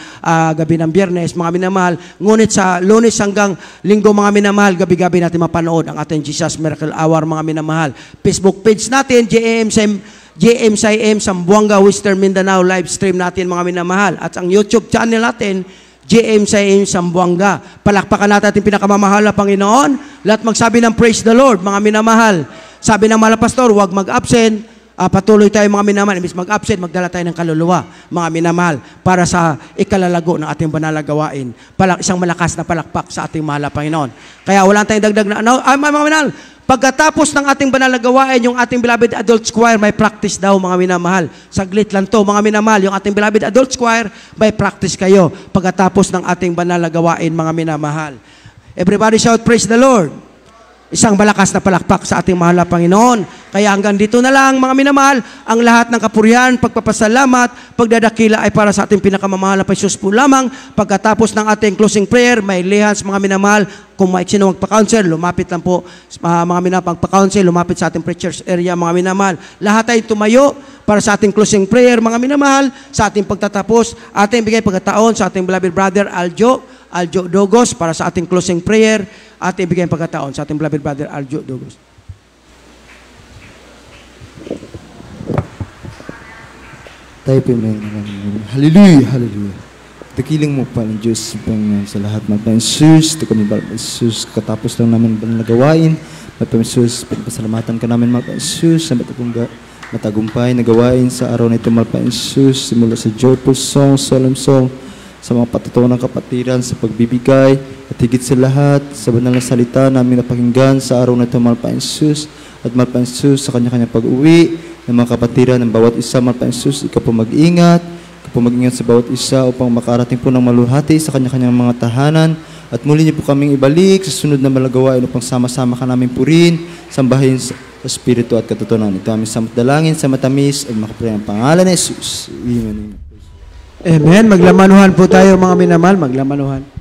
gabi ng Biyernes, mga minamahal. Ngunit sa Lunes hanggang Linggo, mga minamahal, gabi-gabi natin mapanood ang ating Jesus Miracle Hour, mga minamahal. Facebook page natin, JMCIM Sambuanga, Western Mindanao, live stream natin, mga minamahal. At ang YouTube channel natin, JMCIM Sambuanga. Palakpakan natin ating pinakamamahal na Panginoon. Lahat magsabi ng praise the Lord, mga minamahal. Sabi ng mahal na pastor, huwag mag-absent. Patuloy tayo, mga minamahal. Imbis mag-absent, magdala tayo ng kaluluwa, mga minamahal, para sa ikalalago ng ating banal na gawain. Isang malakas na palakpak sa ating mahal na Panginoon. Kaya wala tayong dagdag na mga minamahal. Pagkatapos ng ating banal na gawain, yung ating Beloved Adult Choir, may practice daw, mga minamahal. Saglit lang to, mga minamahal. Yung ating Beloved Adult Choir, may practice kayo pagkatapos ng ating banal na gawain, mga minamahal. Everybody shout praise the Lord. Isang malakas na palakpak sa ating mahal na Panginoon. Kaya hanggang dito na lang mga minamahal, ang lahat ng kapurihan, pagpapasalamat, pagdadakila ay para sa ating pinakamamahal na Paisus po lamang. Pagkatapos ng ating closing prayer, may lihans mga minamahal. Kung may sino magpa-counsel, lumapit lang po mga minamahal, pagpa-counsel, lumapit sa ating preacher's area mga minamahal. Lahat ay tumayo para sa ating closing prayer mga minamahal, sa ating pagtatapos, ating bigay pagkataon sa ating beloved brother Aljo Dogos para sa ating closing prayer at ibigay ang pagkataon sa ating beloved brother Aljo Dogos. Tayo po yung hallelujah, hallelujah. Takiling mo pa ng Diyos sa lahat ng Paisus, katapos lang namin nagawain, Paisus, pasalamatan ka namin mga Paisus, sa matagumpay nagawain sa araw na ito mga Paisus, simula sa joyful song, solemn song, sa mga patutunang kapatiran, sa pagbibigay, at higit sa lahat, sa banal na salita namin napakinggan sa araw na ito, mahal Paisus, at mahal Paisus sa kanya-kanyang pag-uwi, ng mga kapatiran ng bawat isa, mahal Paisus, ikaw po mag-ingat sa bawat isa upang makarating po ng maluhati sa kanya-kanyang mga tahanan, at muli niyo po kaming ibalik sa sunod na malagawain upang sama-sama ka namin purin, sambahin sa Espiritu at katotohanan. Ito aming samot dalangin sa matamis at makapurin ang pangalan ni Jesus. Amen. Amen. Maglamanuhan po tayo mga minamahal. Maglamanuhan.